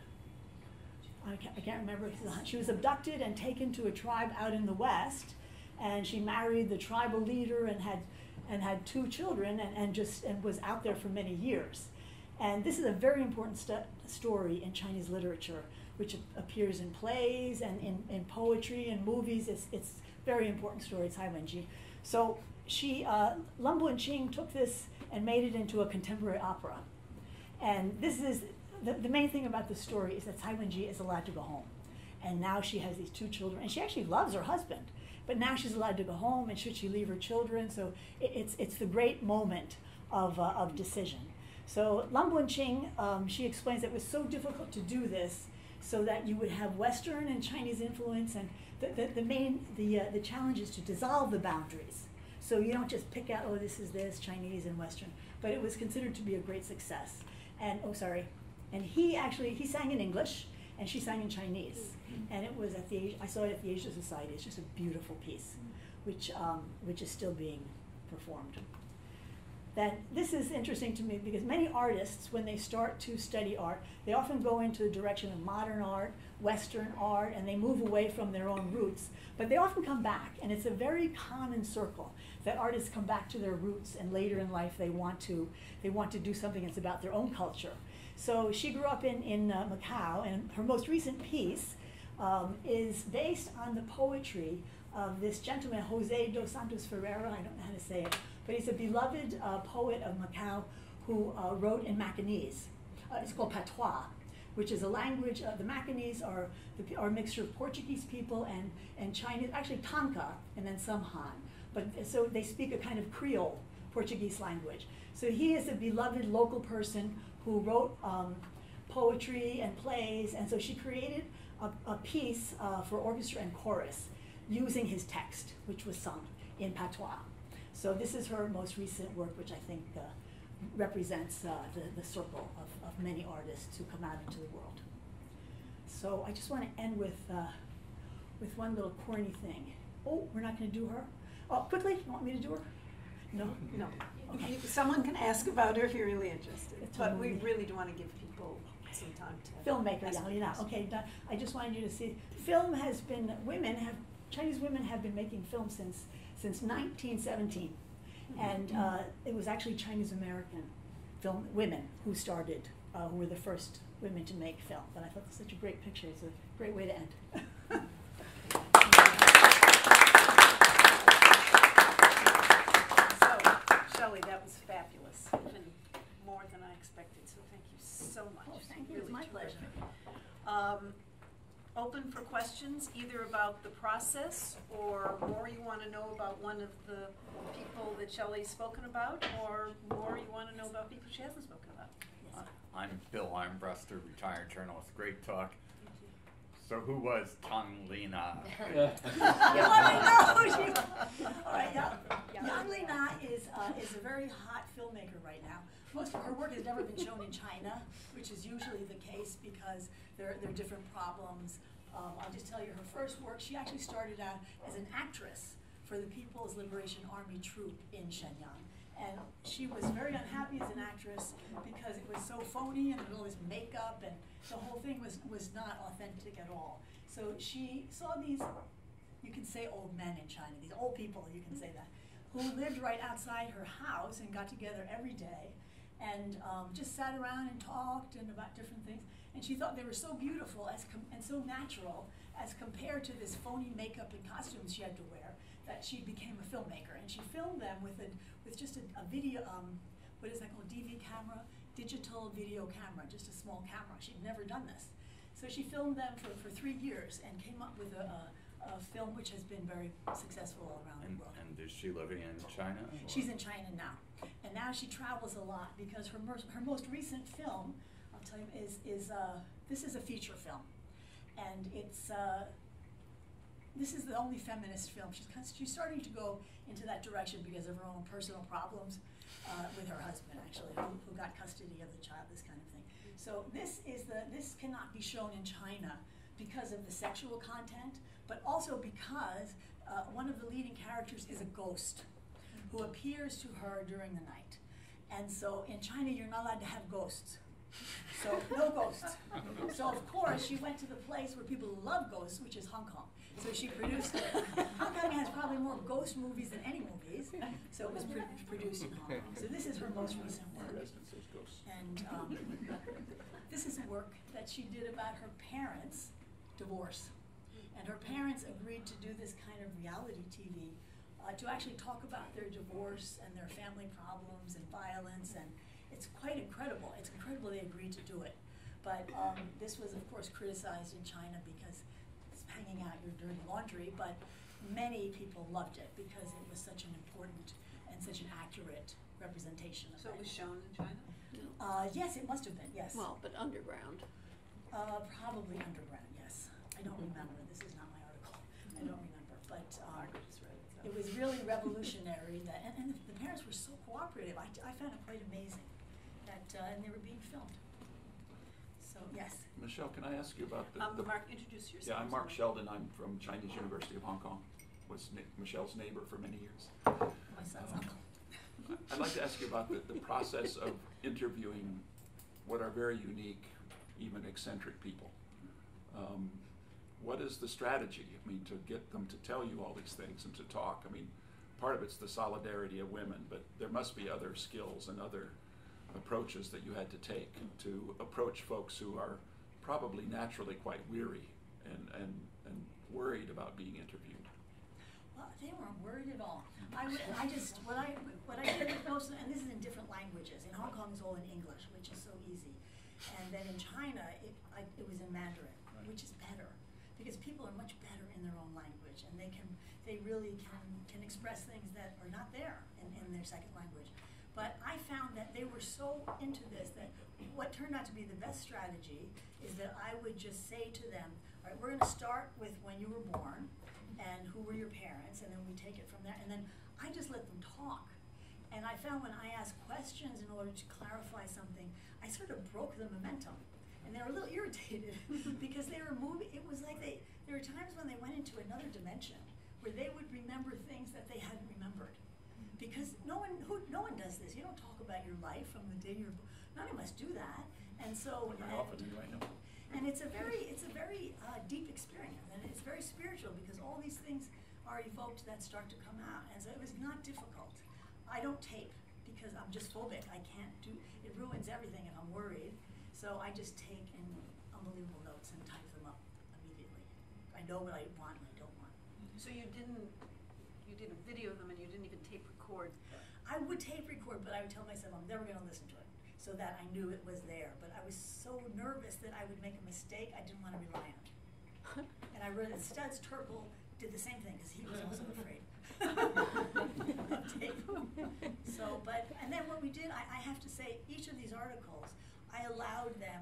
I can't remember. She was abducted and taken to a tribe out in the West, and she married the tribal leader and had two children, and was out there for many years. And this is a very important story in Chinese literature, which appears in plays and in poetry and movies. It's a very important story, Cai Wenji. So she Lam Bun-Ching took this and made it into a contemporary opera, and this is. The main thing about the story is that Cai Wenji is allowed to go home. And now she has these two children. And she actually loves her husband. But now she's allowed to go home, and should she leave her children? So it's the great moment of decision. So Lam Bun-Ching, she explains that it was so difficult to do this so that you would have Western and Chinese influence. And the challenge is to dissolve the boundaries. So you don't just pick out, oh, this is this, Chinese and Western. But it was considered to be a great success. And, oh, sorry. And he sang in English, and she sang in Chinese. Mm-hmm. And it was I saw it at the Asian Society. It's just a beautiful piece, mm-hmm. Which is still being performed. That this is interesting to me because many artists, when they start to study art, they often go into the direction of modern art, Western art, and they move away from their own roots. But they often come back, and it's a very common circle that artists come back to their roots, and later in life they want to do something that's about their own culture. So she grew up in Macau, and her most recent piece is based on the poetry of this gentleman, José dos Santos Ferreira. I don't know how to say it, but he's a beloved poet of Macau who wrote in Macanese. It's called patois, which is a language of the Macanese are a mixture of Portuguese people and Chinese, actually Tonka, and then some Han. But so they speak a kind of Creole Portuguese language. So he is a beloved local person who wrote poetry and plays, and so she created a piece for orchestra and chorus using his text, which was sung in patois. So this is her most recent work, which I think represents the circle of many artists who come out into the world. So I just want to end with one little corny thing. Oh, we're not going to do her? Oh, quickly, you want me to do her? No? No. Okay. Someone can ask about her if you're really interested. But we really do want to give people some time to... Filmmaker, yeah. Okay, I just wanted you to see. Film has been... Chinese women have been making film since 1917. Mm-hmm. And it was actually Chinese-American film women who started, who were the first women to make film. But I thought it was such a great picture. It's a great way to end. Shelley, that was fabulous, even more than I expected, so thank you so much. Oh, thank you, really, it's my pleasure. Open for questions, either about the process, or more you want to know about one of the people that Shelley's spoken about, or more you want to know about people she hasn't spoken about. Yes. I'm Bill Armbruster, retired journalist. Great talk. So who was Tang Lina? Yang Lina is a very hot filmmaker right now. Most of her work has never been shown in China, which is usually the case because there are different problems. I'll just tell you her first work. She actually started out as an actress for the People's Liberation Army troupe in Shenyang. And she was very unhappy as an actress because it was so phony and there was all this makeup and the whole thing was not authentic at all. So she saw these, you can say old men in China, these old people, you can say that, who lived right outside her house and got together every day and just sat around and talked and about different things. And she thought they were so beautiful and so natural as compared to this phony makeup and costumes she had to wear, that she became a filmmaker. And she filmed them with just a video, what is that called, DV camera? Digital video camera, just a small camera. She'd never done this. So she filmed them for 3 years and came up with a film which has been very successful all around the world. And is she living in China? Or? She's in China now. And now she travels a lot because her most recent film, I'll tell you, this is a feature film. And it's, this is the only feminist film. She's starting to go into that direction because of her own personal problems with her husband, actually, who got custody of the child, this kind of thing. So this cannot be shown in China because of the sexual content, but also because one of the leading characters is a ghost who appears to her during the night. And so in China, you're not allowed to have ghosts. So no ghosts. So of course, she went to the place where people love ghosts, which is Hong Kong. So she produced it. Hong Kong has probably more ghost movies than any movies. So it was produced in Hong Kong. So this is her most recent work. And this is work that she did about her parents' divorce. And her parents agreed to do this kind of reality TV to actually talk about their divorce and their family problems and violence. And it's quite incredible. It's incredible they agreed to do it. But this was, of course, criticized in China because hanging out your dirty laundry, but many people loved it because it was such an important and such an accurate representation of it. So it was shown in China? Yes, it must have been, yes. Well, but underground. Probably underground, yes. I don't remember. This is not my article. I don't remember. But it was really revolutionary. And the parents were so cooperative. I found it quite amazing that and they were being filmed. So, yes. Michelle, can I ask you about the Mark, introduce yourself. Yeah, I'm Mark Selden. I'm from Chinese University of Hong Kong. Was Michelle's neighbor for many years. My son's uncle. I'd like to ask you about the process of interviewing what are very unique, even eccentric people. What is the strategy, I mean, to get them to tell you all these things and to talk? I mean, part of it's the solidarity of women, but there must be other skills and other approaches that you had to take to approach folks who are probably naturally quite weary and worried about being interviewed. Well, they weren't worried at all. What I did with most, and this is in different languages. In Hong Kong, it's all in English, which is so easy. And then in China, it was in Mandarin, right, which is better because people are much better in their own language, and they really can express things that are not there in their second language. But I found that they were so into this that what turned out to be the best strategy is that I would just say to them, all right, we're going to start with when you were born and who were your parents, and then we take it from there. And then I just let them talk. And I found when I asked questions in order to clarify something, I sort of broke the momentum. And they were a little irritated because they were moving. It was like there were times when they went into another dimension where they would remember things that they hadn't remembered. Because no one does this. You don't talk about your life from the day you're born. None of us do that, and so. And it's a very deep experience, and it's very spiritual because all these things are evoked that start to come out, and so it was not difficult. I don't tape because I'm just phobic. I can't do. It ruins everything if I'm worried. So I just take in unbelievable notes and type them up immediately. I know what I want and I don't want. So you didn't video them and you didn't even tape record? I would tape record, but I would tell myself I'm never going to listen to it, so that I knew it was there. But I was so nervous that I would make a mistake I didn't want to rely on it. And I read Studs Terkel did the same thing because he was also afraid of tape. So, but, and then what we did, I have to say, each of these articles, I allowed them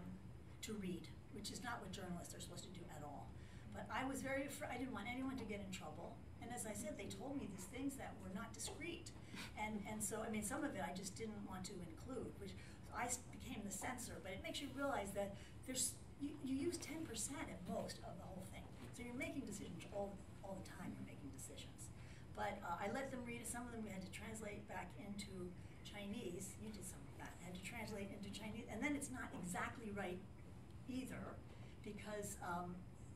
to read, which is not what journalists are supposed to do at all. But I was very afraid, I didn't want anyone to get in trouble. And as I said, they told me these things that were not discreet. And so, I mean, some of it I just didn't want to include, which I became the censor. But it makes you realize that there's, you use 10% at most of the whole thing. So you're making decisions all the time, you're making decisions. But I let them read it. Some of them we had to translate back into Chinese. You did some of that. I had to translate into Chinese. And then it's not exactly right either, because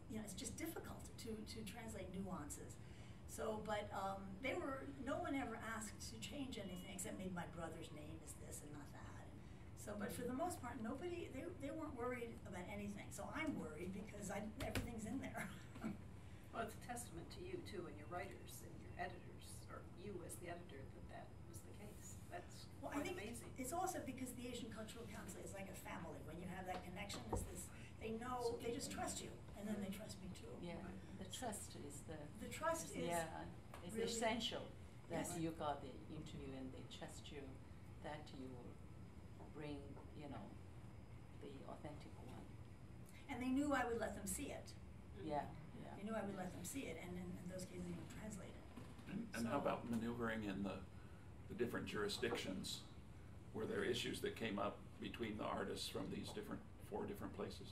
you know, it's just difficult to translate nuances. So, but they were, no one ever asked to change anything except maybe my brother's name is this and not that. So, but for the most part, nobody, they weren't worried about anything. So I'm worried because everything's in there. Well, it's a testament to you too, and your writers and your editors, or you as the editor, that that was the case. That's well, I think amazing. It's also because the Asian Cultural Council is like a family. When you have that connection, it's this, they know, they just trust you, and then they trust me too. Yeah, right. The trust is the trust is yeah, it's really essential that yes. You got the interview and they trust you, that you bring, you know, the authentic one. And they knew I would let them see it. Yeah, yeah. They knew I would let them see it, and in those cases, you can translate it. And so, how about maneuvering in the different jurisdictions? Were there issues that came up between the artists from these different, 4 different places?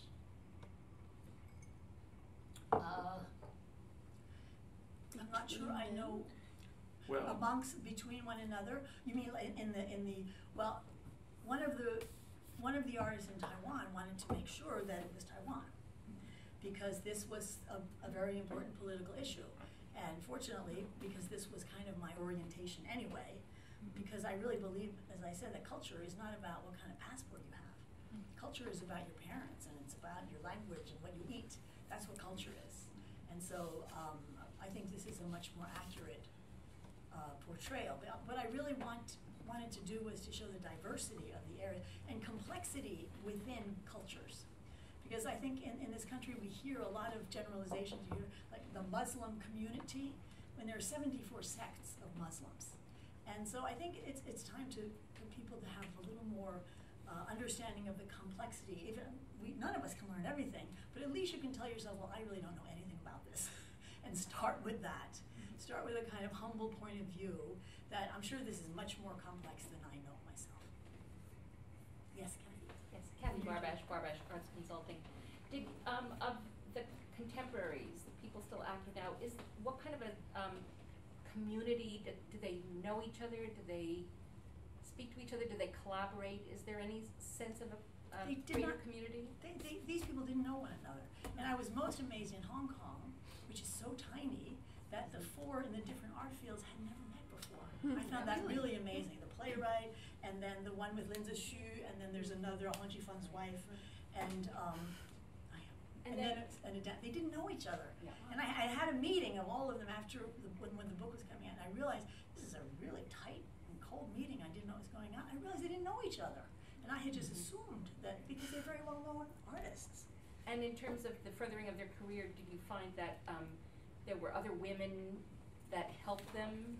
I'm not sure I know. Well, amongst, between one another? You mean like in the well, one of the artists in Taiwan wanted to make sure that it was Taiwan, because this was a very important political issue. And fortunately, because this was kind of my orientation anyway, because I really believe, as I said, that culture is not about what kind of passport you have. Culture is about your parents, and it's about your language and what you eat. That's what culture is. And so I think this is a much more accurate portrayal. But what I really wanted to do was to show the diversity of the area and complexity within cultures. Because I think in this country we hear a lot of generalizations. You hear like the Muslim community, when there are 74 sects of Muslims. And so I think it's time for people to have a little more understanding of the complexity. Even none of us can learn everything, but at least you can tell yourself, well, I really don't know anything about this. And start with that. Start with a kind of humble point of view that I'm sure this is much more complex than I know myself. Yes, Kathy? Yes, Kathy Barbash, Arts Consulting. Did, of the contemporaries, the people still active now, what kind of a community, do they know each other? Do they speak to each other? Do they collaborate? Is there any sense of a greater community? These people didn't know one another. And I was most amazed in Hong Kong, which is so tiny, that the 4 in the different art fields had never met before. I found that really amazing. The playwright, and then the one with Lin Zexu, and then there's another, Hong Ji-Fun's wife, and they didn't know each other. Yeah. And I had a meeting of all of them after when the book was coming out, and I realized this is a really tight and cold meeting. I didn't know what was going on. I realized they didn't know each other. And I had just assumed that because they're very well-known artists. And in terms of the furthering of their career, did you find that there were other women that helped them?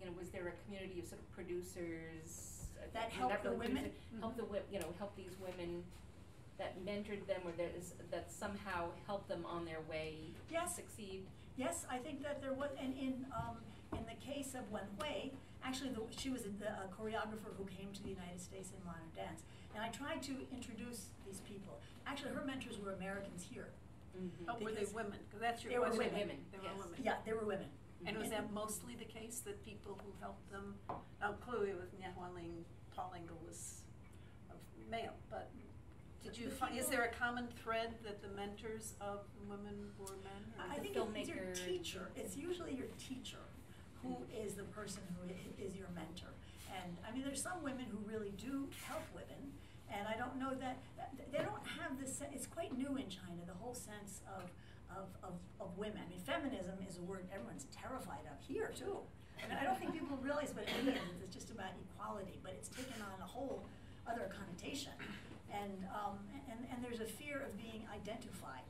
You know, was there a community of sort of producers that helped the women? Helped the you know, helped these women that mentored them, or that somehow helped them on their way to succeed? Yes, I think that there was, and in the case of Wen Hui, actually she was a choreographer who came to the United States in modern dance, and I tried to introduce these people. Actually, her mentors were Americans here. Mm-hmm. Oh, were they women? Because that's your question. They were women. Yeah, they were women. And was that mostly the case that people who helped them? Now, clearly with Nieh Hualing, Paul Engle was male, but did you find? Is there a common thread that the mentors of women were men? I think it's your teacher. It's usually your teacher who is the person who is your mentor. And I mean, there's some women who really do help women, and I don't know that, they don't have this, it's quite new in China, the whole sense of women. I mean, feminism is a word everyone's terrified of here, too. I mean, I don't think people realize what it means. It's just about equality, but it's taken on a whole other connotation. And there's a fear of being identified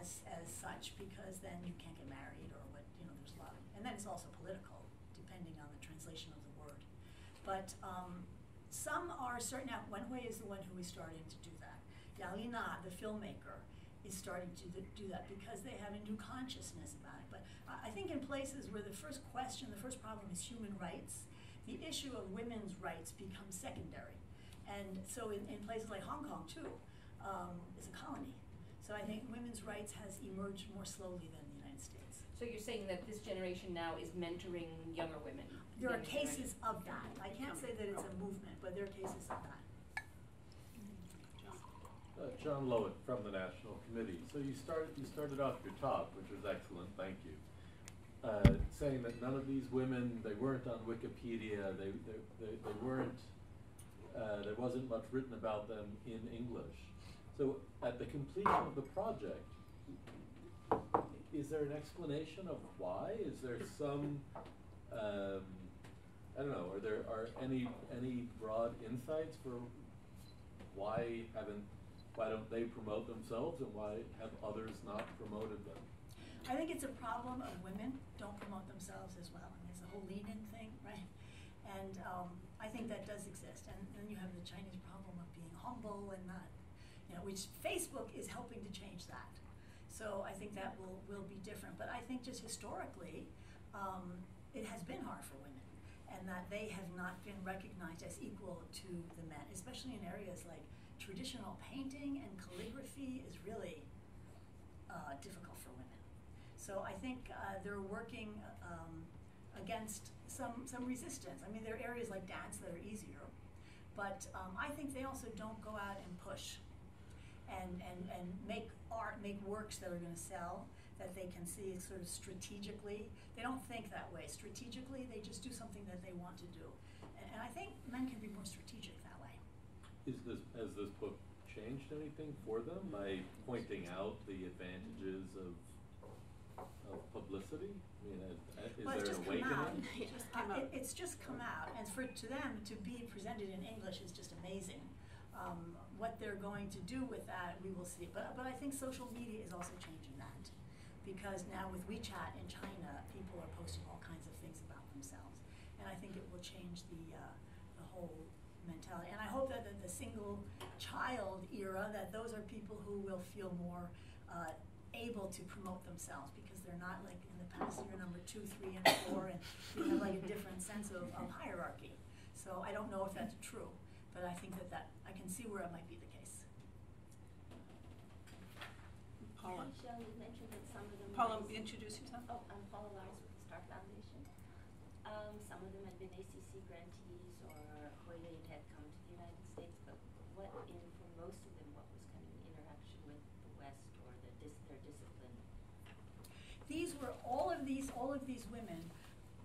as such, because then you can't get married or what, you know, there's a lot of, and then it's also political, depending on the translation of the word. But some are certain, now Wenhui is the one who is starting to do that. Yao Lina, the filmmaker, is starting to do that because they have a new consciousness about it. But I think in places where the first question, the first problem is human rights, the issue of women's rights becomes secondary. And so in places like Hong Kong, too, is a colony. So I think women's rights has emerged more slowly than the United States. So you're saying that this generation now is mentoring younger women? There are cases of that. I can't say that it's a movement, but there are cases of that. John Lowett from the National Committee. So you started off your talk, which was excellent, thank you, saying that none of these women, they weren't on Wikipedia, they weren't, there wasn't much written about them in English. So at the completion of the project, is there an explanation of why? Is there some, I don't know, are there any broad insights for why don't they promote themselves and why have others not promoted them? I think it's a problem of women don't promote themselves as well. I mean, it's the whole lead-in thing, right? And I think that does exist. And then you have the Chinese problem of being humble and not, you know, which Facebook is helping to change that. So I think that will be different. But I think just historically, it has been hard for women, and that they have not been recognized as equal to the men, especially in areas like traditional painting and calligraphy is really difficult for women. So I think they're working against some resistance. I mean, there are areas like dance that are easier, but I think they also don't go out and push and make art, make works that are gonna sell, that they can see sort of strategically. They don't think that way. Strategically, they just do something that they want to do. And I think men can be more strategic that way. Has this book changed anything for them by pointing out the advantages of publicity? I mean, is there an awakening? It's just come out. And to them to be presented in English is just amazing. What they're going to do with that, we will see. But I think social media is also changing that, because now with WeChat in China, people are posting all kinds of things about themselves. And I think it will change the whole mentality. And I hope that the single child era, that those are people who will feel more able to promote themselves, because they're not like in the past, you're number 2, 3, and 4, and you have like a different sense of hierarchy. So I don't know if that's true, but I think that I can see where it might be the case. Paula. Michelle, you mentioned that some of them... Paula, introduce yourself. Oh, I'm Paula Lars with the Star Foundation. Some of them had been ACC grantees, or related had come to the United States, but what in, for most of them, what was kind of the interaction with the West or their discipline? These were all of these women.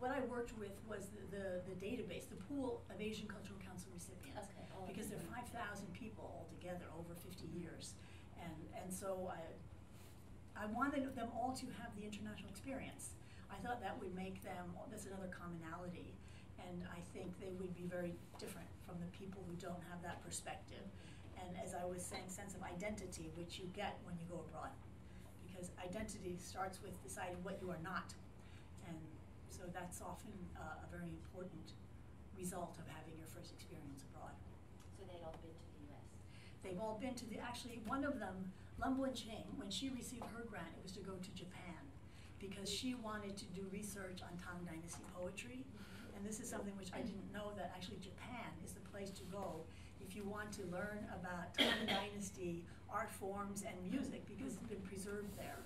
What I worked with was the database, the pool of Asian Cultural Council recipients, okay, because there are 5,000 people altogether over 50 years, and so I wanted them all to have the international experience. I thought that would make them, that's another commonality, and I think they would be very different from the people who don't have that perspective. And as I was saying, sense of identity, which you get when you go abroad, because identity starts with deciding what you are not. And so that's often a very important result of having your first experience abroad. So they'd all been to the US? They've all been to the, actually one of them, Lam Bun-Ching, when she received her grant, it was to go to Japan, because she wanted to do research on Tang Dynasty poetry. And this is something which I didn't know, that actually Japan is the place to go if you want to learn about Tang Dynasty art forms and music, because it's been preserved there.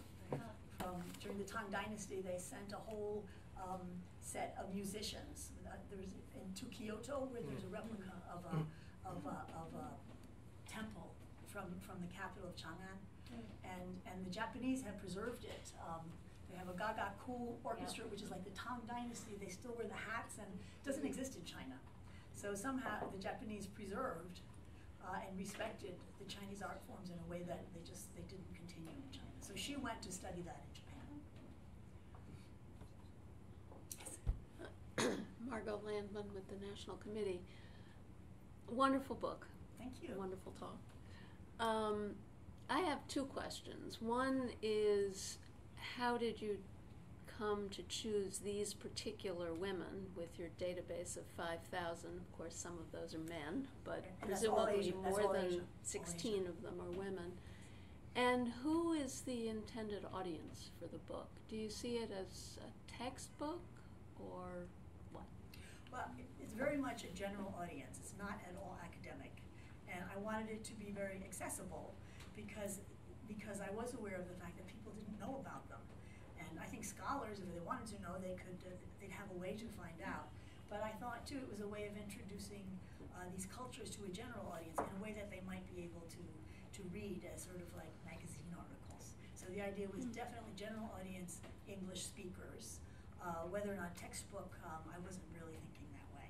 During the Tang Dynasty, they sent a whole set of musicians to Kyoto, where there's a replica of a temple from the capital of Chang'an. And the Japanese have preserved it. They have a Gagaku orchestra, which is like the Tang Dynasty. They still wear the hats, and it doesn't exist in China. So somehow the Japanese preserved and respected the Chinese art forms in a way that they didn't continue in China. So she went to study that in Japan. Yes. Margot Landman with the National Committee. Wonderful book. Thank you. Wonderful talk. I have two questions. One is, how did you come to choose these particular women with your database of 5,000? Of course, some of those are men, but presumably more than 16 of them are women. And who is the intended audience for the book? Do you see it as a textbook or what? Well, it's very much a general audience. It's not at all academic. And I wanted it to be very accessible because I was aware of the fact that people didn't know about them. And I think scholars, if they wanted to know, they could, they'd have a way to find out. But I thought, too, it was a way of introducing these cultures to a general audience in a way that they might be able to read as sort of like magazine articles. So the idea was definitely general audience, English speakers. Whether or not textbook, I wasn't really thinking that way.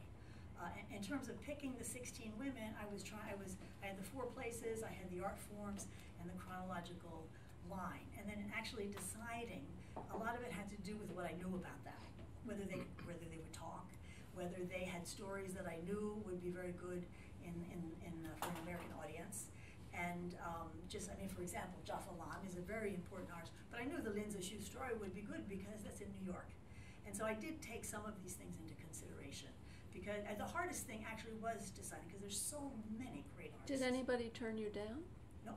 In terms of picking the 16 women, I had the four places, I had the art forms, and the chronological line. And then actually deciding, a lot of it had to do with what I knew about them, whether they would talk, whether they had stories that I knew would be very good for an American audience. And for example, Jaffa Lam is a very important artist, but I knew the Lin Zexu story would be good because that's in New York. And so I did take some of these things into consideration, because the hardest thing actually was deciding, because there's so many great artists. Did anybody turn you down? No.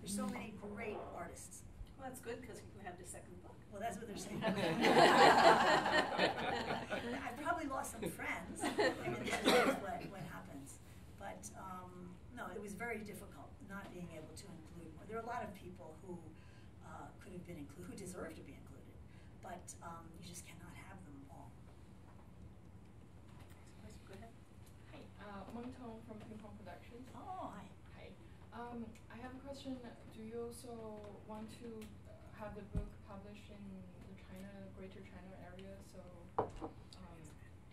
There's so many great artists. Well, that's good, because we can have the second book. Well, that's what they're saying. I probably lost some friends. I mean, that's what happens. But no, it was very difficult not being able to include more. There are a lot of people who could have been included, who deserve to be included, but you just cannot have them all. Go ahead. Hi, Meng Tong from Ping Pong Productions. Oh, hi. I have a question. Do you also want to have the book published in the Greater China area? So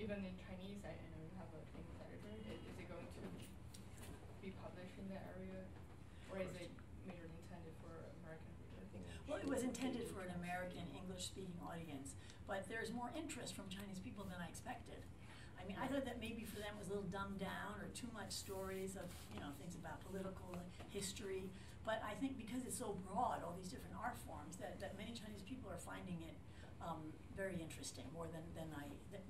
even in Chinese, I know you have an English editor. Is it going to be published in that area? Or is it majorly intended for American readers? Well, it was intended for an American English-speaking audience, but there's more interest from Chinese people than I expected. I mean, I thought that maybe for them it was a little dumbed down or too much stories of, you know, things about political history. But I think because it's so broad, all these different art forms, that many Chinese people are finding it very interesting, more than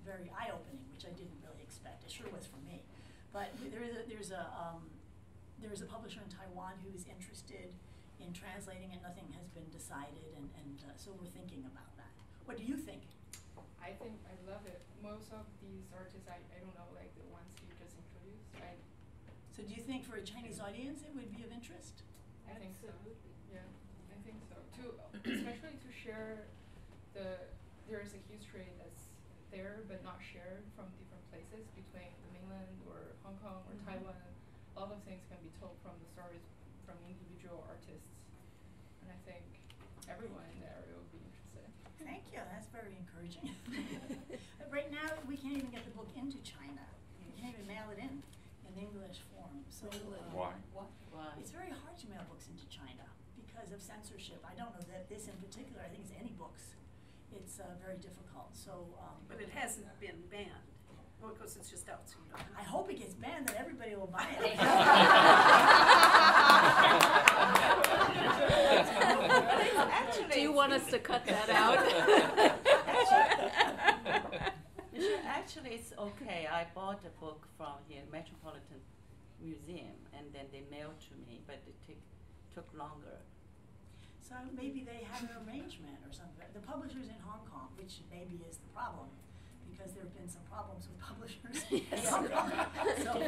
very eye-opening, which I didn't really expect. It sure was for me. But there is a publisher in Taiwan who is interested in translating, and nothing has been decided, and so we're thinking about that. What do you think? I think I love it. Most of these artists, I don't know, like the ones you just introduced. So do you think for a Chinese audience it would be of interest? I think so. Yeah, I think so. Especially to share there is a history that's there but not shared from different places between the mainland or Hong Kong or Taiwan. A lot of things can be told from the stories from individual artists. And I think everyone in the area will be interested. Thank you. That's very encouraging. Right now, we can't even get the book into China. We can't even mail it in English form. So why? It's very hard to mail books into China because of censorship. I don't know that this in particular. I think it's any books. It's very difficult. So, but it hasn't been banned. Well, because it's just out. So you don't know. I hope it gets banned, that everybody will buy it. Do you want us to cut that out? Actually, it's okay. I bought a book from here, Metropolitan Museum, and then they mailed to me, but it took longer. So maybe they had an arrangement or something. The publishers in Hong Kong, which maybe is the problem, because there have been some problems with publishers in Hong Kong. So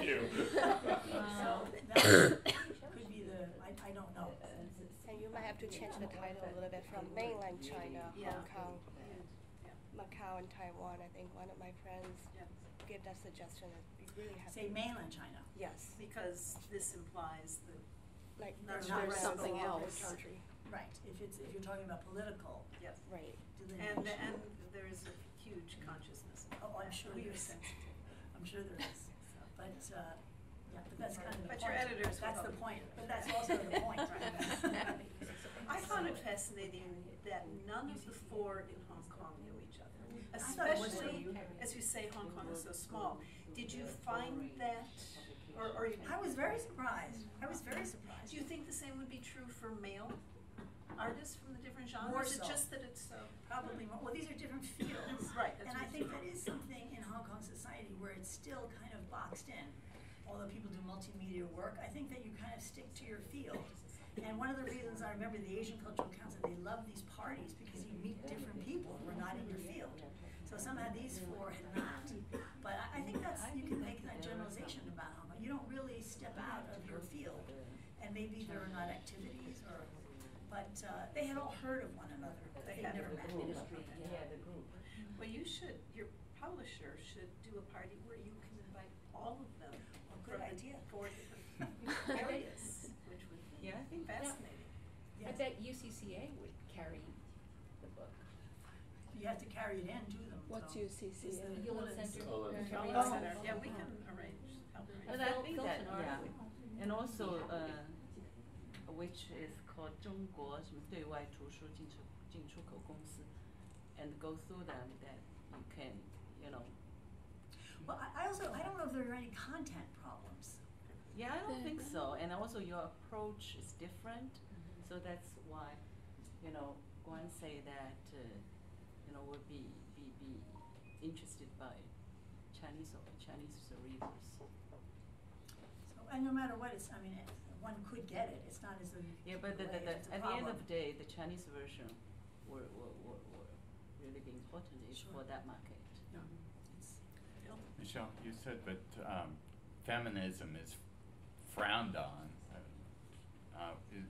that could be the, I don't know. And you might have to change the title a little bit from mainland China, Hong Kong, Macau, and Taiwan. I think one of my friends gave that suggestion. That we really have say to mainland China. Yes, because this implies that like there's something else. Country. Right. If you're talking about political. Yes. Right. And there is a huge consciousness. Oh, I'm sure we are sensitive. I'm sure there is. So, but yeah, but that's kind of the point. But your editors. That's the point. But that's also the point, right? I found it fascinating that none of the four in Hong Kong knew each other. Especially, as you say, Hong Kong is so small. Did you find that, or you? I was very surprised. I was very surprised. Do you think the same would be true for male artists from the different genres? More so. Or is it just that it's so? Probably more. Well, these are different fields. Right. And I think that is something in Hong Kong society where it's still kind of boxed in. Although people do multimedia work, I think that you kind of stick to your field. And one of the reasons I remember the Asian Cultural Council, they love these parties because you meet different people who are not in your field. So somehow these four had not. But I think that's, you can make that generalization about Hong Kong. You don't really step out of your field. And maybe there are not activities, or, but they had all heard of one another. They had never met. Well, you should, your publisher should do a party where you can invite all of them. Good idea. Four different areas, which would be I think fascinating. Yeah. Yes. I bet UCCA would carry the book. You have to carry it in to them. What's UCCA? The Olin Center. Oh. Yeah, we can arrange. But I think that, and also which is called 中国什么对外图书进出口公司, and go through them that you can, you know. Well, I don't know if there are any content problems. Yeah, I don't think so. And also your approach is different. So that's why, you know, Guan say that, you know, would be interested by Chinese or Chinese readers. So, and no matter what, it's, I mean, one could get it. It's not as a but at the end of the day, the Chinese version were really important for that market. Yeah. Michelle, you said that feminism is frowned on.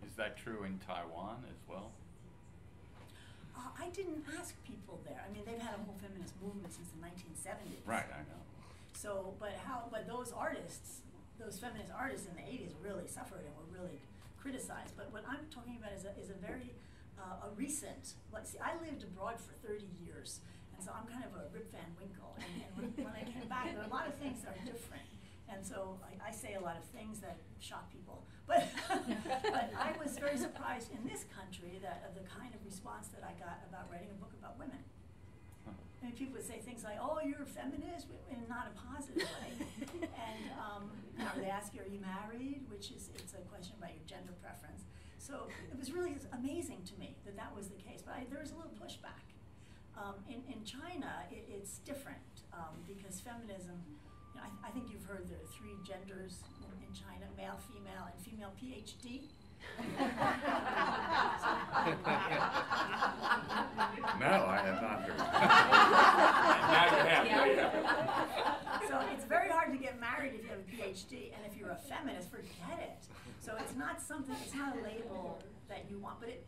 Is that true in Taiwan as well? I didn't ask people there. I mean, they've had a whole feminist movement since the 1970s. Right, I know. So, but those artists, those feminist artists in the 80s really suffered and were really criticized. But what I'm talking about is a very a recent, I lived abroad for 30 years. And so I'm kind of a Rip Van Winkle, and when I came back, there are a lot of things that are different. And so I say a lot of things that shock people. But, but I was very surprised in this country that of the kind of response that I got about writing a book about women. I mean, people would say things like, oh, you're a feminist, and not a positive way. And they ask you, are you married? Which is, it's a question about your gender preference. So it was really amazing to me that that was the case. But there was a little pushback. In China, it's different because feminism, you know, I think you've heard there are three genders in China, male, female, and female PhD. No, I have not heard. So it's very hard to get married if you have a PhD, and if you're a feminist, forget it. So it's not something, it's not a label that you want, but it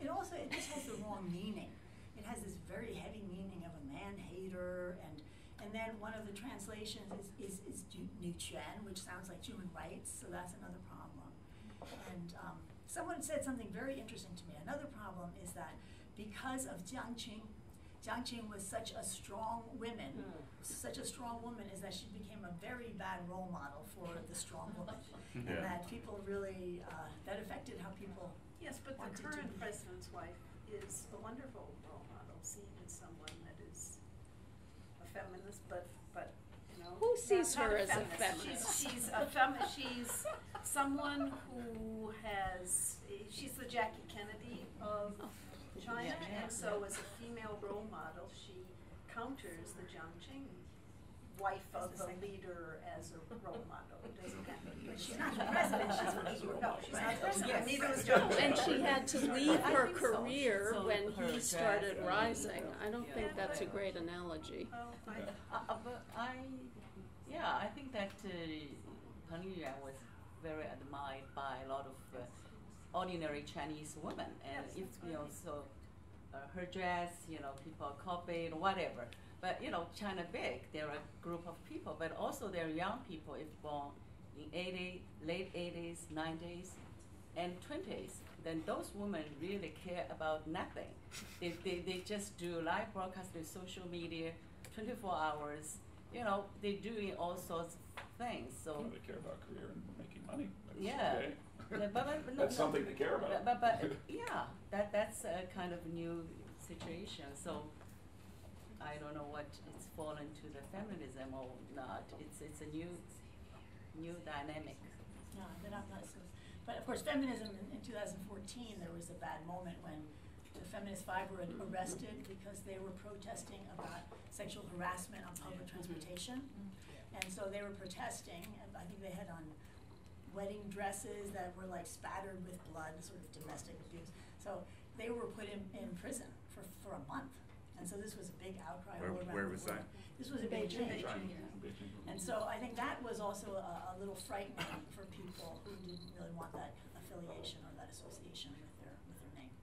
just has the wrong meaning. It has this very heavy meaning of a man-hater, and then one of the translations is Nuquan, which sounds like human rights, so that's another problem. And someone said something very interesting to me. Another problem is that because of Jiang Qing was such a strong woman is that she became a very bad role model for the strong woman. And that people really, that affected how people but the current president's wife is a wonderful role model, seen as someone that is a feminist, but you know, who sees her as a feminist? She's a feminist. She's someone who has. She's the Jackie Kennedy of China, and so as a female role model, she counters the Jiang Qing. Wife of the leader as a role model. It doesn't happen. But she's not the president. She's not the president. Neither is Joe. And she had to leave her career when he started rising. I don't think that's a great analogy. I think that Peng Yuan was very admired by a lot of ordinary Chinese women, and it's her dress, you know, people copied, whatever. But you know, China big, they're a group of people, but also they're young people if born in late 80s, 90s, and 20s. Then those women really care about nothing. They just do live broadcast on social media 24 hours, you know, they're doing all sorts of things. So they care about career and making money. That's okay. But that's something they care about. But yeah, that's a kind of new situation. So I don't know what it's fallen to the feminism or not. It's a new dynamic. Yeah, but I'm not so. But of course, feminism in 2014, there was a bad moment when the feminist five were arrested because they were protesting about sexual harassment on public transportation. And so they were protesting, and I think they had on wedding dresses that were like spattered with blood, sort of domestic abuse. So they were put in prison for a month. And so this was a big outcry. Where was that? This was in Beijing. And so I think that was also a little frightening for people who didn't really want that affiliation or that association with their name.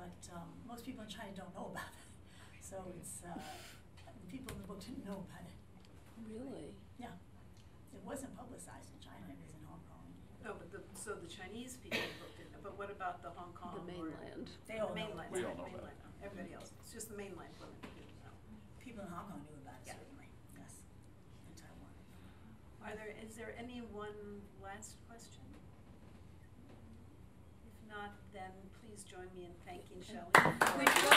But most people in China don't know about it. So it's, people in the book didn't know about it. Really? Yeah. It wasn't publicized in China, it was in Hong Kong. No, but so the Chinese people looked at it, but what about the Hong Kong? The mainland. They all mainland. We all know about it. Everybody else. It's just the mainland women who didn't know. People in Hong Kong knew about it, certainly. Yes. In Taiwan. Is there any one last question? If not, then please join me in thanking Shelley.